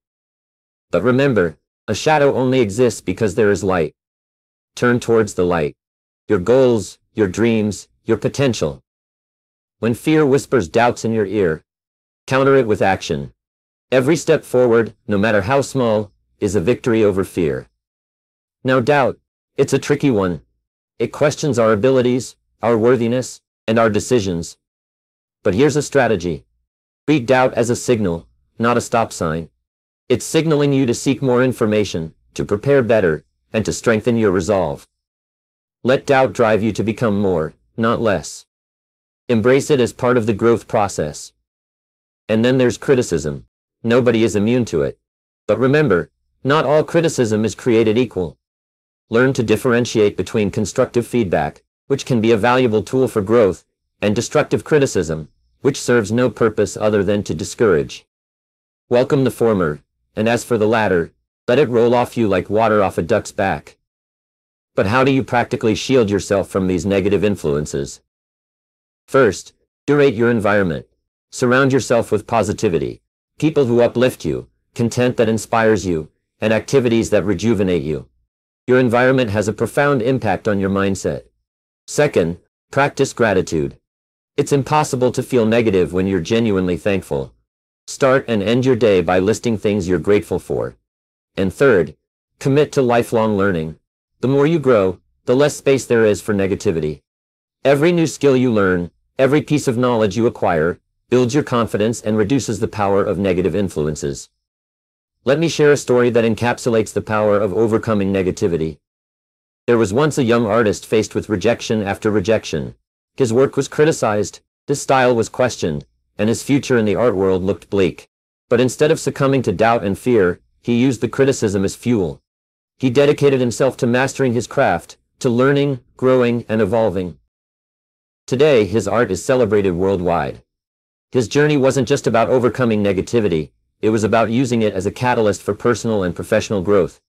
But remember, a shadow only exists because there is light. Turn towards the light. Your goals, your dreams, your potential. When fear whispers doubts in your ear, counter it with action. Every step forward, no matter how small, is a victory over fear. Now doubt, it's a tricky one. It questions our abilities, our worthiness, and our decisions. But here's a strategy. Treat doubt as a signal, not a stop sign. It's signaling you to seek more information, to prepare better, and to strengthen your resolve. Let doubt drive you to become more, not less. Embrace it as part of the growth process. And then there's criticism. Nobody is immune to it. But remember, not all criticism is created equal. Learn to differentiate between constructive feedback, which can be a valuable tool for growth, and destructive criticism, which serves no purpose other than to discourage. Welcome the former, and as for the latter, let it roll off you like water off a duck's back. But how do you practically shield yourself from these negative influences? First, curate your environment. Surround yourself with positivity, people who uplift you, content that inspires you, and activities that rejuvenate you. Your environment has a profound impact on your mindset. Second, practice gratitude. It's impossible to feel negative when you're genuinely thankful. Start and end your day by listing things you're grateful for. And third, commit to lifelong learning. The more you grow, the less space there is for negativity. Every new skill you learn, every piece of knowledge you acquire, builds your confidence and reduces the power of negative influences. Let me share a story that encapsulates the power of overcoming negativity. There was once a young artist faced with rejection after rejection. His work was criticized, his style was questioned, and his future in the art world looked bleak. But instead of succumbing to doubt and fear, he used the criticism as fuel. He dedicated himself to mastering his craft, to learning, growing, and evolving. Today, his art is celebrated worldwide. His journey wasn't just about overcoming negativity, it was about using it as a catalyst for personal and professional growth.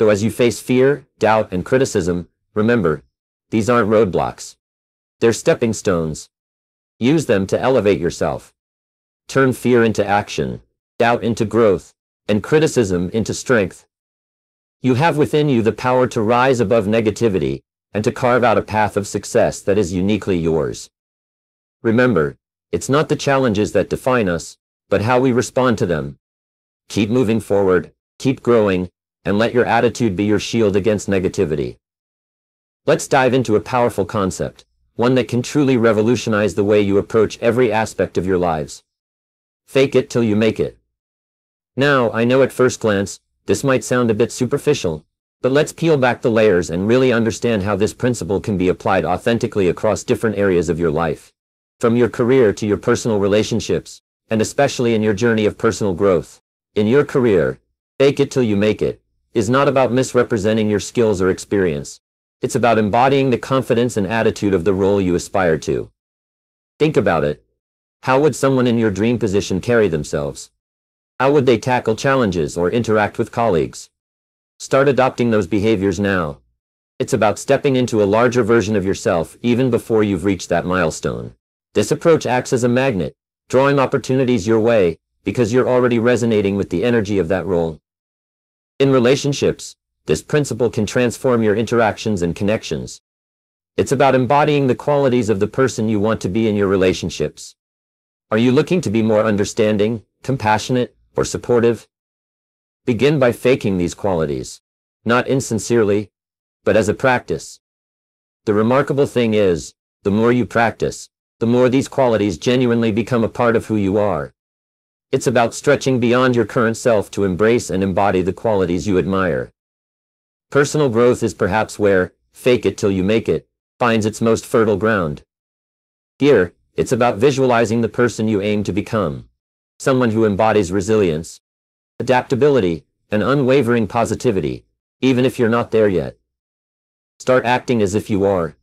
So as you face fear, doubt, and criticism, remember, these aren't roadblocks. They're stepping stones. Use them to elevate yourself. Turn fear into action, doubt into growth, and criticism into strength. You have within you the power to rise above negativity and to carve out a path of success that is uniquely yours. Remember, it's not the challenges that define us, but how we respond to them. Keep moving forward, keep growing, and let your attitude be your shield against negativity. Let's dive into a powerful concept, one that can truly revolutionize the way you approach every aspect of your lives. Fake it till you make it. Now, I know at first glance, this might sound a bit superficial, but let's peel back the layers and really understand how this principle can be applied authentically across different areas of your life. From your career to your personal relationships, and especially in your journey of personal growth. In your career, fake it till you make it is not about misrepresenting your skills or experience. It's about embodying the confidence and attitude of the role you aspire to. Think about it. How would someone in your dream position carry themselves? How would they tackle challenges or interact with colleagues? Start adopting those behaviors now. It's about stepping into a larger version of yourself even before you've reached that milestone. This approach acts as a magnet, drawing opportunities your way because you're already resonating with the energy of that role. In relationships, this principle can transform your interactions and connections. It's about embodying the qualities of the person you want to be in your relationships. Are you looking to be more understanding, compassionate, or supportive? Begin by faking these qualities, not insincerely, but as a practice. The remarkable thing is, the more you practice, the more these qualities genuinely become a part of who you are. It's about stretching beyond your current self to embrace and embody the qualities you admire. Personal growth is perhaps where, fake it till you make it, finds its most fertile ground. Here, it's about visualizing the person you aim to become. Someone who embodies resilience, adaptability, and unwavering positivity, even if you're not there yet. Start acting as if you are.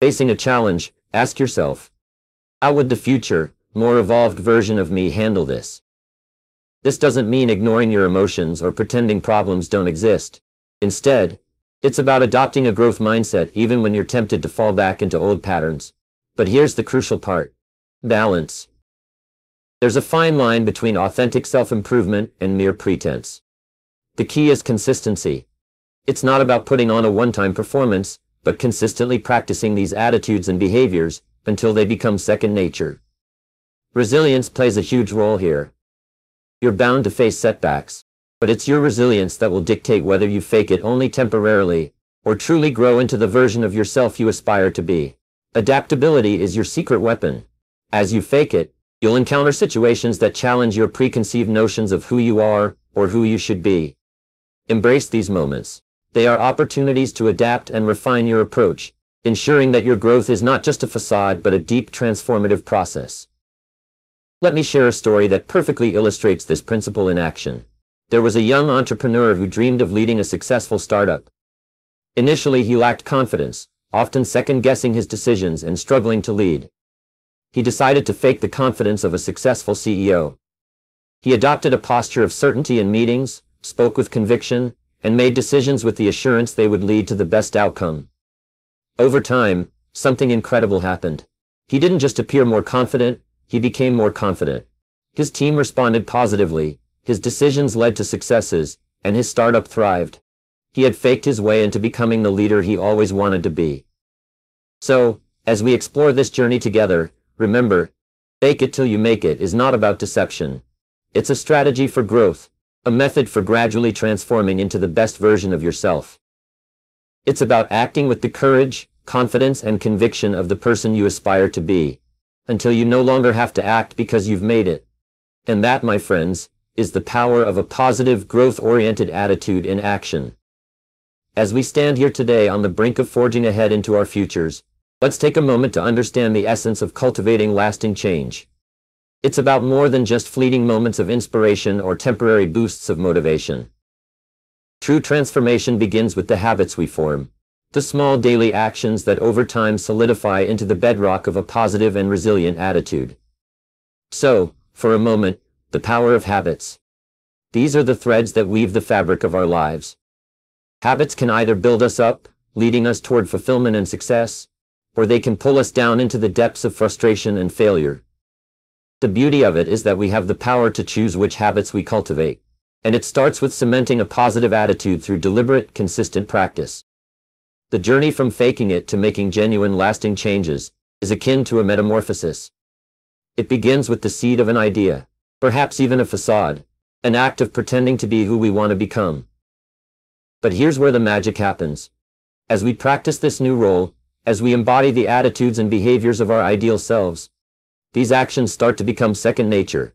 Facing a challenge, ask yourself, how would the future, more evolved version of me handle this? This doesn't mean ignoring your emotions or pretending problems don't exist. Instead, it's about adopting a growth mindset even when you're tempted to fall back into old patterns. But here's the crucial part. Balance. There's a fine line between authentic self-improvement and mere pretense. The key is consistency. It's not about putting on a one-time performance, but consistently practicing these attitudes and behaviors until they become second nature. Resilience plays a huge role here. You're bound to face setbacks, but it's your resilience that will dictate whether you fake it only temporarily or truly grow into the version of yourself you aspire to be. Adaptability is your secret weapon. As you fake it, you'll encounter situations that challenge your preconceived notions of who you are or who you should be. Embrace these moments. They are opportunities to adapt and refine your approach, ensuring that your growth is not just a facade but a deep transformative process. Let me share a story that perfectly illustrates this principle in action. There was a young entrepreneur who dreamed of leading a successful startup. Initially, he lacked confidence, often second-guessing his decisions and struggling to lead. He decided to fake the confidence of a successful CEO. He adopted a posture of certainty in meetings, spoke with conviction, and made decisions with the assurance they would lead to the best outcome. Over time, something incredible happened. He didn't just appear more confident, he became more confident. His team responded positively, his decisions led to successes, and his startup thrived. He had faked his way into becoming the leader he always wanted to be. So, as we explore this journey together, remember, fake it till you make it is not about deception. It's a strategy for growth, a method for gradually transforming into the best version of yourself. It's about acting with the courage, confidence, and conviction of the person you aspire to be, until you no longer have to act because you've made it. And that, my friends, is the power of a positive, growth-oriented attitude in action. As we stand here today on the brink of forging ahead into our futures, let's take a moment to understand the essence of cultivating lasting change. It's about more than just fleeting moments of inspiration or temporary boosts of motivation. True transformation begins with the habits we form, the small daily actions that over time solidify into the bedrock of a positive and resilient attitude. So, for a moment, the power of habits. These are the threads that weave the fabric of our lives. Habits can either build us up, leading us toward fulfillment and success, or they can pull us down into the depths of frustration and failure. The beauty of it is that we have the power to choose which habits we cultivate, and it starts with cementing a positive attitude through deliberate, consistent practice. The journey from faking it to making genuine, lasting changes is akin to a metamorphosis. It begins with the seed of an idea, perhaps even a facade, an act of pretending to be who we want to become. But here's where the magic happens. As we practice this new role, as we embody the attitudes and behaviors of our ideal selves, these actions start to become second nature.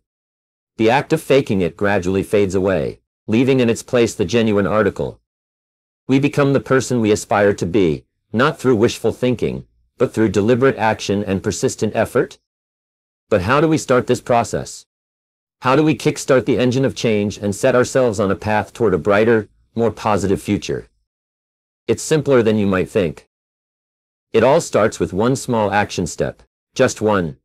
The act of faking it gradually fades away, leaving in its place the genuine article. We become the person we aspire to be, not through wishful thinking, but through deliberate action and persistent effort. But how do we start this process? How do we kickstart the engine of change and set ourselves on a path toward a brighter, more positive future? It's simpler than you might think. It all starts with one small action step, just one.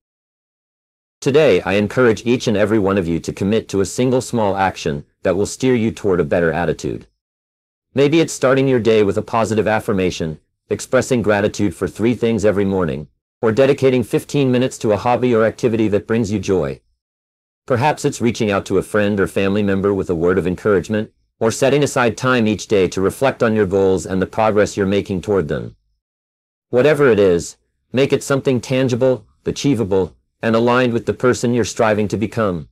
Today, I encourage each and every one of you to commit to a single small action that will steer you toward a better attitude. Maybe it's starting your day with a positive affirmation, expressing gratitude for 3 things every morning, or dedicating 15 minutes to a hobby or activity that brings you joy. Perhaps it's reaching out to a friend or family member with a word of encouragement, or setting aside time each day to reflect on your goals and the progress you're making toward them. Whatever it is, make it something tangible, achievable, and aligned with the person you're striving to become.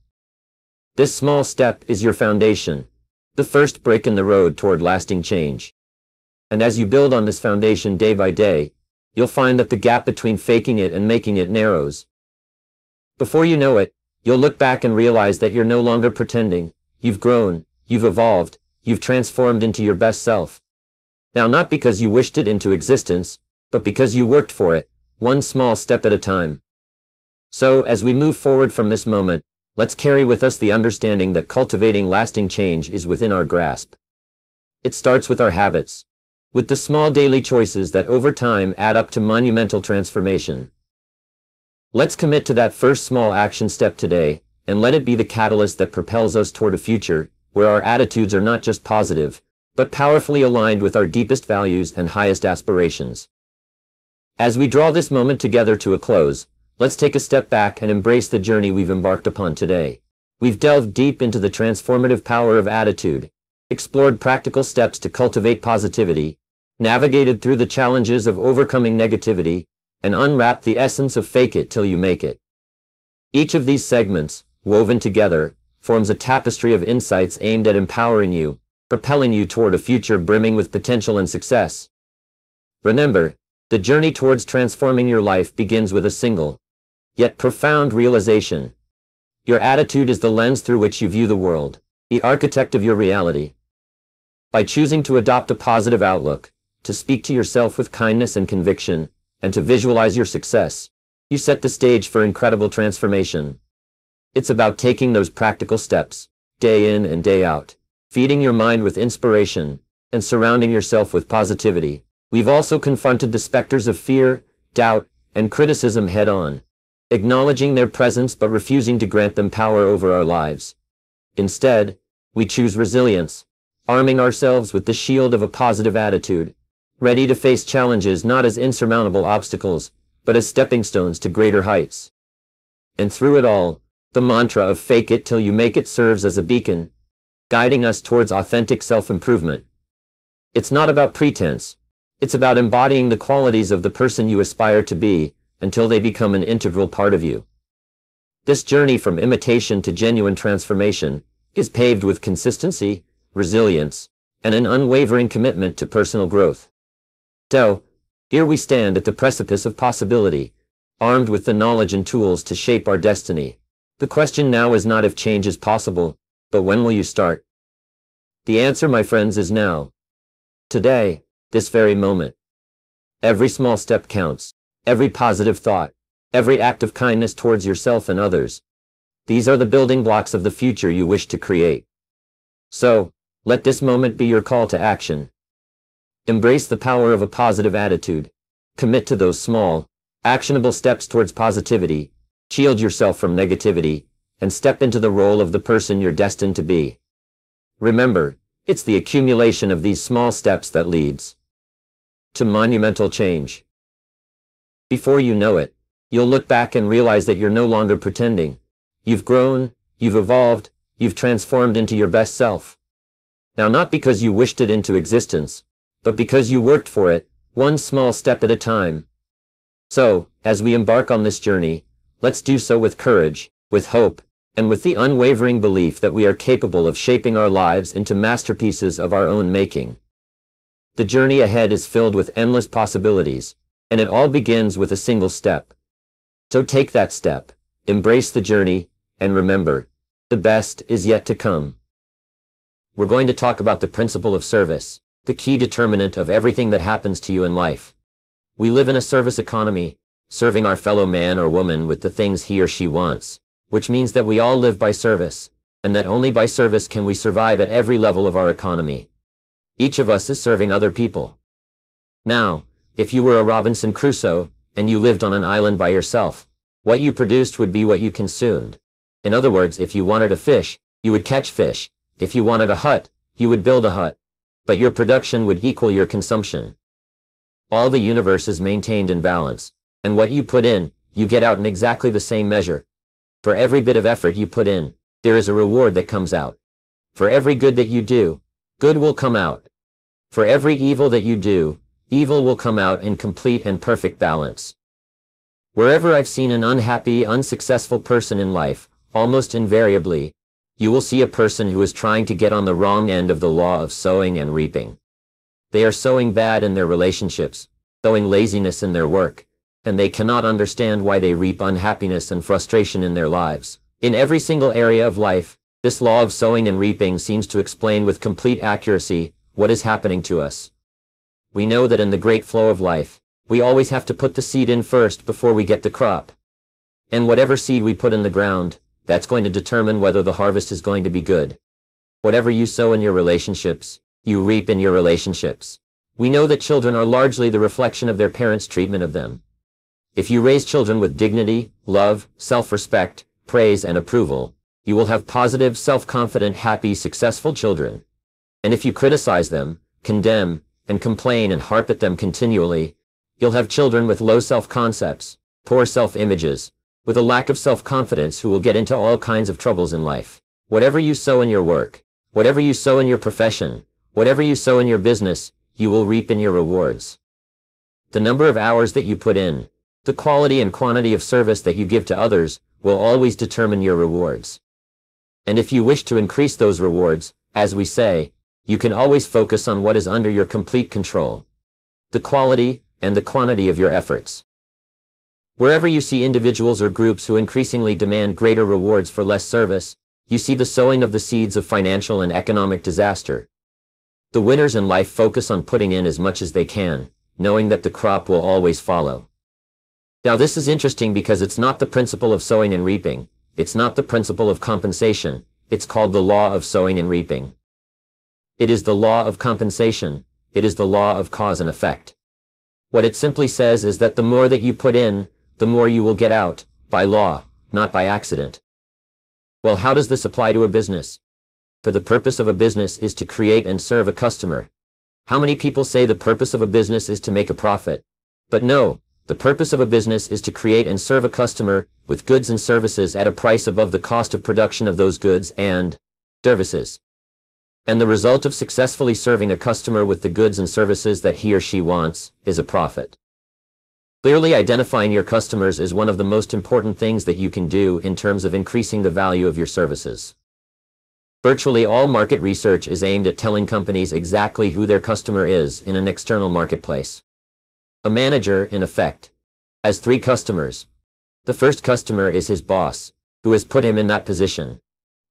This small step is your foundation, the first brick in the road toward lasting change. And as you build on this foundation day by day, you'll find that the gap between faking it and making it narrows. Before you know it, you'll look back and realize that you're no longer pretending. You've grown, you've evolved, you've transformed into your best self. Now, not because you wished it into existence, but because you worked for it, one small step at a time. So, as we move forward from this moment, let's carry with us the understanding that cultivating lasting change is within our grasp. It starts with our habits, with the small daily choices that over time add up to monumental transformation. Let's commit to that first small action step today, and let it be the catalyst that propels us toward a future where our attitudes are not just positive, but powerfully aligned with our deepest values and highest aspirations. As we draw this moment together to a close, Let's take a step back and embrace the journey we've embarked upon today. We've delved deep into the transformative power of attitude, explored practical steps to cultivate positivity, navigated through the challenges of overcoming negativity, and unwrapped the essence of fake it till you make it. Each of these segments, woven together, forms a tapestry of insights aimed at empowering you, propelling you toward a future brimming with potential and success. Remember, the journey towards transforming your life begins with a single, yet profound realization. Your attitude is the lens through which you view the world, the architect of your reality. By choosing to adopt a positive outlook, to speak to yourself with kindness and conviction, and to visualize your success, you set the stage for incredible transformation. It's about taking those practical steps, day in and day out, feeding your mind with inspiration, and surrounding yourself with positivity. We've also confronted the specters of fear, doubt, and criticism head-on, acknowledging their presence but refusing to grant them power over our lives. Instead, we choose resilience, arming ourselves with the shield of a positive attitude, ready to face challenges not as insurmountable obstacles, but as stepping stones to greater heights. And through it all, the mantra of fake it till you make it serves as a beacon, guiding us towards authentic self-improvement. It's not about pretense. It's about embodying the qualities of the person you aspire to be until they become an integral part of you. This journey from imitation to genuine transformation is paved with consistency, resilience, and an unwavering commitment to personal growth. So, here we stand at the precipice of possibility, armed with the knowledge and tools to shape our destiny. The question now is not if change is possible, but when will you start? The answer, my friends, is now. Today, this very moment. Every small step counts, every positive thought, every act of kindness towards yourself and others. These are the building blocks of the future you wish to create. So, let this moment be your call to action. Embrace the power of a positive attitude. Commit to those small, actionable steps towards positivity. Shield yourself from negativity, and step into the role of the person you're destined to be. Remember, it's the accumulation of these small steps that leads to monumental change. Before you know it, you'll look back and realize that you're no longer pretending. You've grown, you've evolved, you've transformed into your best self. Now, not because you wished it into existence, but because you worked for it, one small step at a time. So, as we embark on this journey, let's do so with courage, with hope, and with the unwavering belief that we are capable of shaping our lives into masterpieces of our own making. The journey ahead is filled with endless possibilities, and it all begins with a single step. So take that step, embrace the journey, and remember, the best is yet to come. We're going to talk about the principle of service, the key determinant of everything that happens to you in life. We live in a service economy, serving our fellow man or woman with the things he or she wants, which means that we all live by service, and that only by service can we survive at every level of our economy. Each of us is serving other people. Now, if you were a Robinson Crusoe, and you lived on an island by yourself, what you produced would be what you consumed. In other words, if you wanted a fish, you would catch fish. If you wanted a hut, you would build a hut. But your production would equal your consumption. All the universe is maintained in balance, and what you put in, you get out in exactly the same measure. For every bit of effort you put in, there is a reward that comes out. For every good that you do, good will come out. For every evil that you do, evil will come out in complete and perfect balance. Wherever I've seen an unhappy, unsuccessful person in life, almost invariably, you will see a person who is trying to get on the wrong end of the law of sowing and reaping. They are sowing bad in their relationships, sowing laziness in their work, and they cannot understand why they reap unhappiness and frustration in their lives. In every single area of life, this law of sowing and reaping seems to explain with complete accuracy what is happening to us. We know that in the great flow of life, we always have to put the seed in first before we get the crop. And whatever seed we put in the ground, that's going to determine whether the harvest is going to be good. Whatever you sow in your relationships, you reap in your relationships. We know that children are largely the reflection of their parents' treatment of them. If you raise children with dignity, love, self-respect, praise, and approval, you will have positive, self-confident, happy, successful children. And if you criticize them, condemn, and complain and harp at them continually, you'll have children with low self-concepts, poor self-images, with a lack of self-confidence who will get into all kinds of troubles in life. Whatever you sow in your work, whatever you sow in your profession, whatever you sow in your business, you will reap in your rewards. The number of hours that you put in, the quality and quantity of service that you give to others, will always determine your rewards. And if you wish to increase those rewards, as we say, you can always focus on what is under your complete control, the quality and the quantity of your efforts. Wherever you see individuals or groups who increasingly demand greater rewards for less service, you see the sowing of the seeds of financial and economic disaster. The winners in life focus on putting in as much as they can, knowing that the crop will always follow. Now this is interesting because it's not the principle of sowing and reaping, it's not the principle of compensation, it's called the law of sowing and reaping. It is the law of compensation, it is the law of cause and effect. What it simply says is that the more that you put in, the more you will get out, by law, not by accident. Well, how does this apply to a business? For the purpose of a business is to create and serve a customer. How many people say the purpose of a business is to make a profit? But no, the purpose of a business is to create and serve a customer with goods and services at a price above the cost of production of those goods and services. And the result of successfully serving a customer with the goods and services that he or she wants is a profit. Clearly identifying your customers is one of the most important things that you can do in terms of increasing the value of your services. Virtually all market research is aimed at telling companies exactly who their customer is in an external marketplace. A manager, in effect, has three customers. The first customer is his boss, who has put him in that position.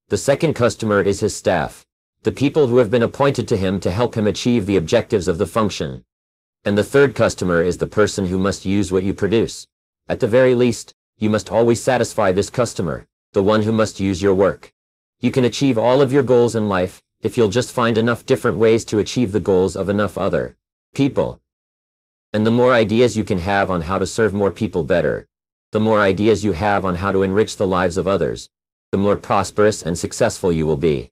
The second customer is his staff, the people who have been appointed to him to help him achieve the objectives of the function. And the third customer is the person who must use what you produce. At the very least, you must always satisfy this customer, the one who must use your work. You can achieve all of your goals in life if you'll just find enough different ways to achieve the goals of enough other people. And the more ideas you can have on how to serve more people better, the more ideas you have on how to enrich the lives of others, the more prosperous and successful you will be.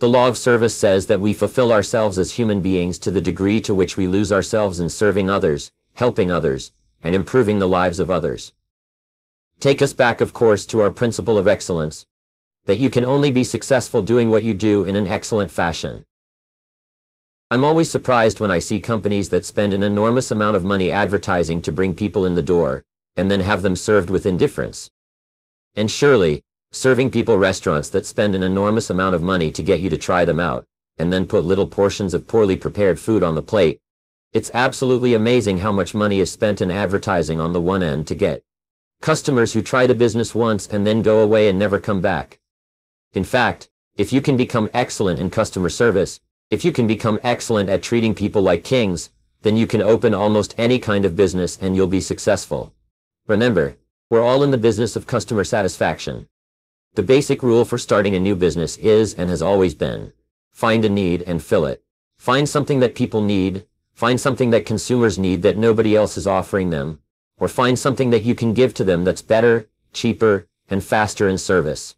The law of service says that we fulfill ourselves as human beings to the degree to which we lose ourselves in serving others, helping others, and improving the lives of others. Take us back, of course, to our principle of excellence, that you can only be successful doing what you do in an excellent fashion. I'm always surprised when I see companies that spend an enormous amount of money advertising to bring people in the door, and then have them served with indifference. And surely, serving people restaurants that spend an enormous amount of money to get you to try them out, and then put little portions of poorly prepared food on the plate. It's absolutely amazing how much money is spent in advertising on the one end to get customers who try the business once and then go away and never come back. In fact, if you can become excellent in customer service, if you can become excellent at treating people like kings, then you can open almost any kind of business and you'll be successful. Remember, we're all in the business of customer satisfaction. The basic rule for starting a new business is and has always been, find a need and fill it. Find something that people need, find something that consumers need that nobody else is offering them, or find something that you can give to them that's better, cheaper, and faster in service.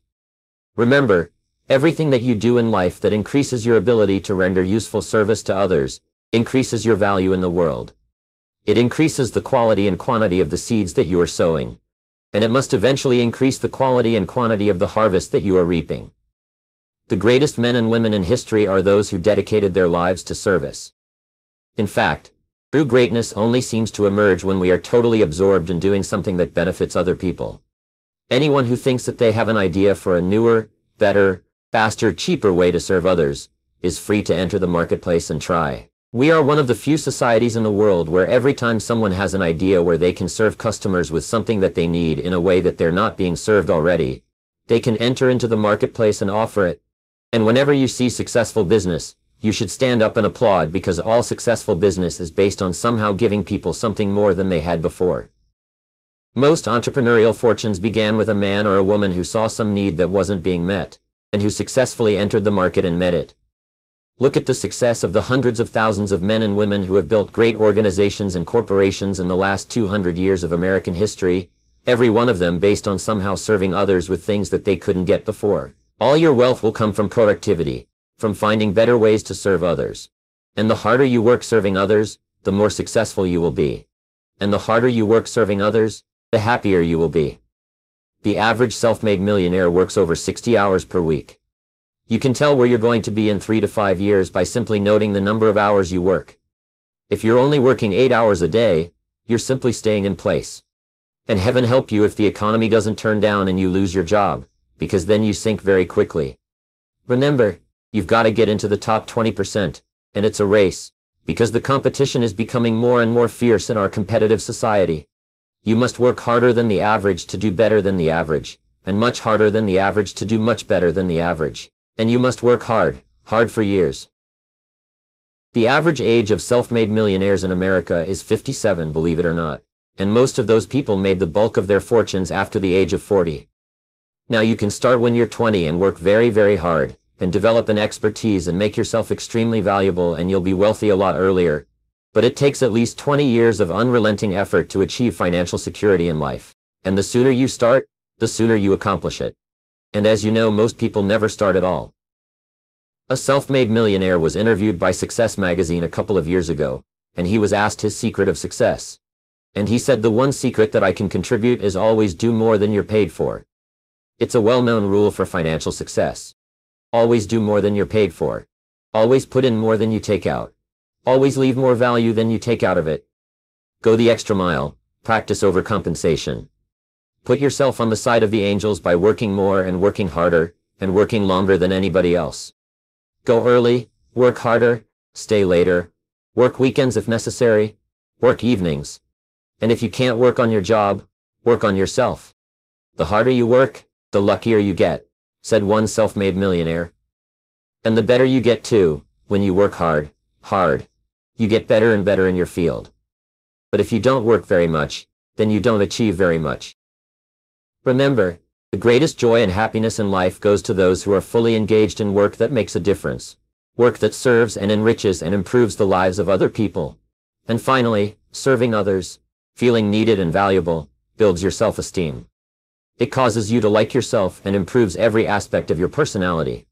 Remember, everything that you do in life that increases your ability to render useful service to others, increases your value in the world. It increases the quality and quantity of the seeds that you are sowing. And it must eventually increase the quality and quantity of the harvest that you are reaping. The greatest men and women in history are those who dedicated their lives to service. In fact, true greatness only seems to emerge when we are totally absorbed in doing something that benefits other people. Anyone who thinks that they have an idea for a newer, better, faster, cheaper way to serve others, is free to enter the marketplace and try. We are one of the few societies in the world where every time someone has an idea where they can serve customers with something that they need in a way that they're not being served already, they can enter into the marketplace and offer it. And whenever you see successful business, you should stand up and applaud because all successful business is based on somehow giving people something more than they had before. Most entrepreneurial fortunes began with a man or a woman who saw some need that wasn't being met, and who successfully entered the market and met it. Look at the success of the hundreds of thousands of men and women who have built great organizations and corporations in the last 200 years of American history, every one of them based on somehow serving others with things that they couldn't get before. All your wealth will come from productivity, from finding better ways to serve others. And the harder you work serving others, the more successful you will be. and the harder you work serving others, the happier you will be. The average self-made millionaire works over 60 hours per week. You can tell where you're going to be in 3 to 5 years by simply noting the number of hours you work. If you're only working 8 hours a day, you're simply staying in place. And heaven help you if the economy doesn't turn down and you lose your job, because then you sink very quickly. Remember, you've got to get into the top 20%, and it's a race, because the competition is becoming more and more fierce in our competitive society. You must work harder than the average to do better than the average, and much harder than the average to do much better than the average. And you must work hard, hard for years. The average age of self-made millionaires in America is 57, believe it or not, and most of those people made the bulk of their fortunes after the age of 40. Now you can start when you're 20 and work very, very hard, and develop an expertise and make yourself extremely valuable, and you'll be wealthy a lot earlier. But it takes at least 20 years of unrelenting effort to achieve financial security in life. And the sooner you start, the sooner you accomplish it. And as you know, most people never start at all. A self-made millionaire was interviewed by Success magazine a couple of years ago, and he was asked his secret of success. And he said, "The one secret that I can contribute is always do more than you're paid for." It's a well-known rule for financial success. Always do more than you're paid for. Always put in more than you take out. Always leave more value than you take out of it. Go the extra mile. Practice overcompensation. Put yourself on the side of the angels by working more and working harder and working longer than anybody else. Go early, work harder, stay later, work weekends if necessary, work evenings. And if you can't work on your job, work on yourself. The harder you work, the luckier you get, said one self-made millionaire. And the better you get too, when you work hard, hard. You get better and better in your field. But if you don't work very much, then you don't achieve very much. Remember, the greatest joy and happiness in life goes to those who are fully engaged in work that makes a difference, work that serves and enriches and improves the lives of other people. And finally, serving others, feeling needed and valuable, builds your self-esteem. It causes you to like yourself and improves every aspect of your personality.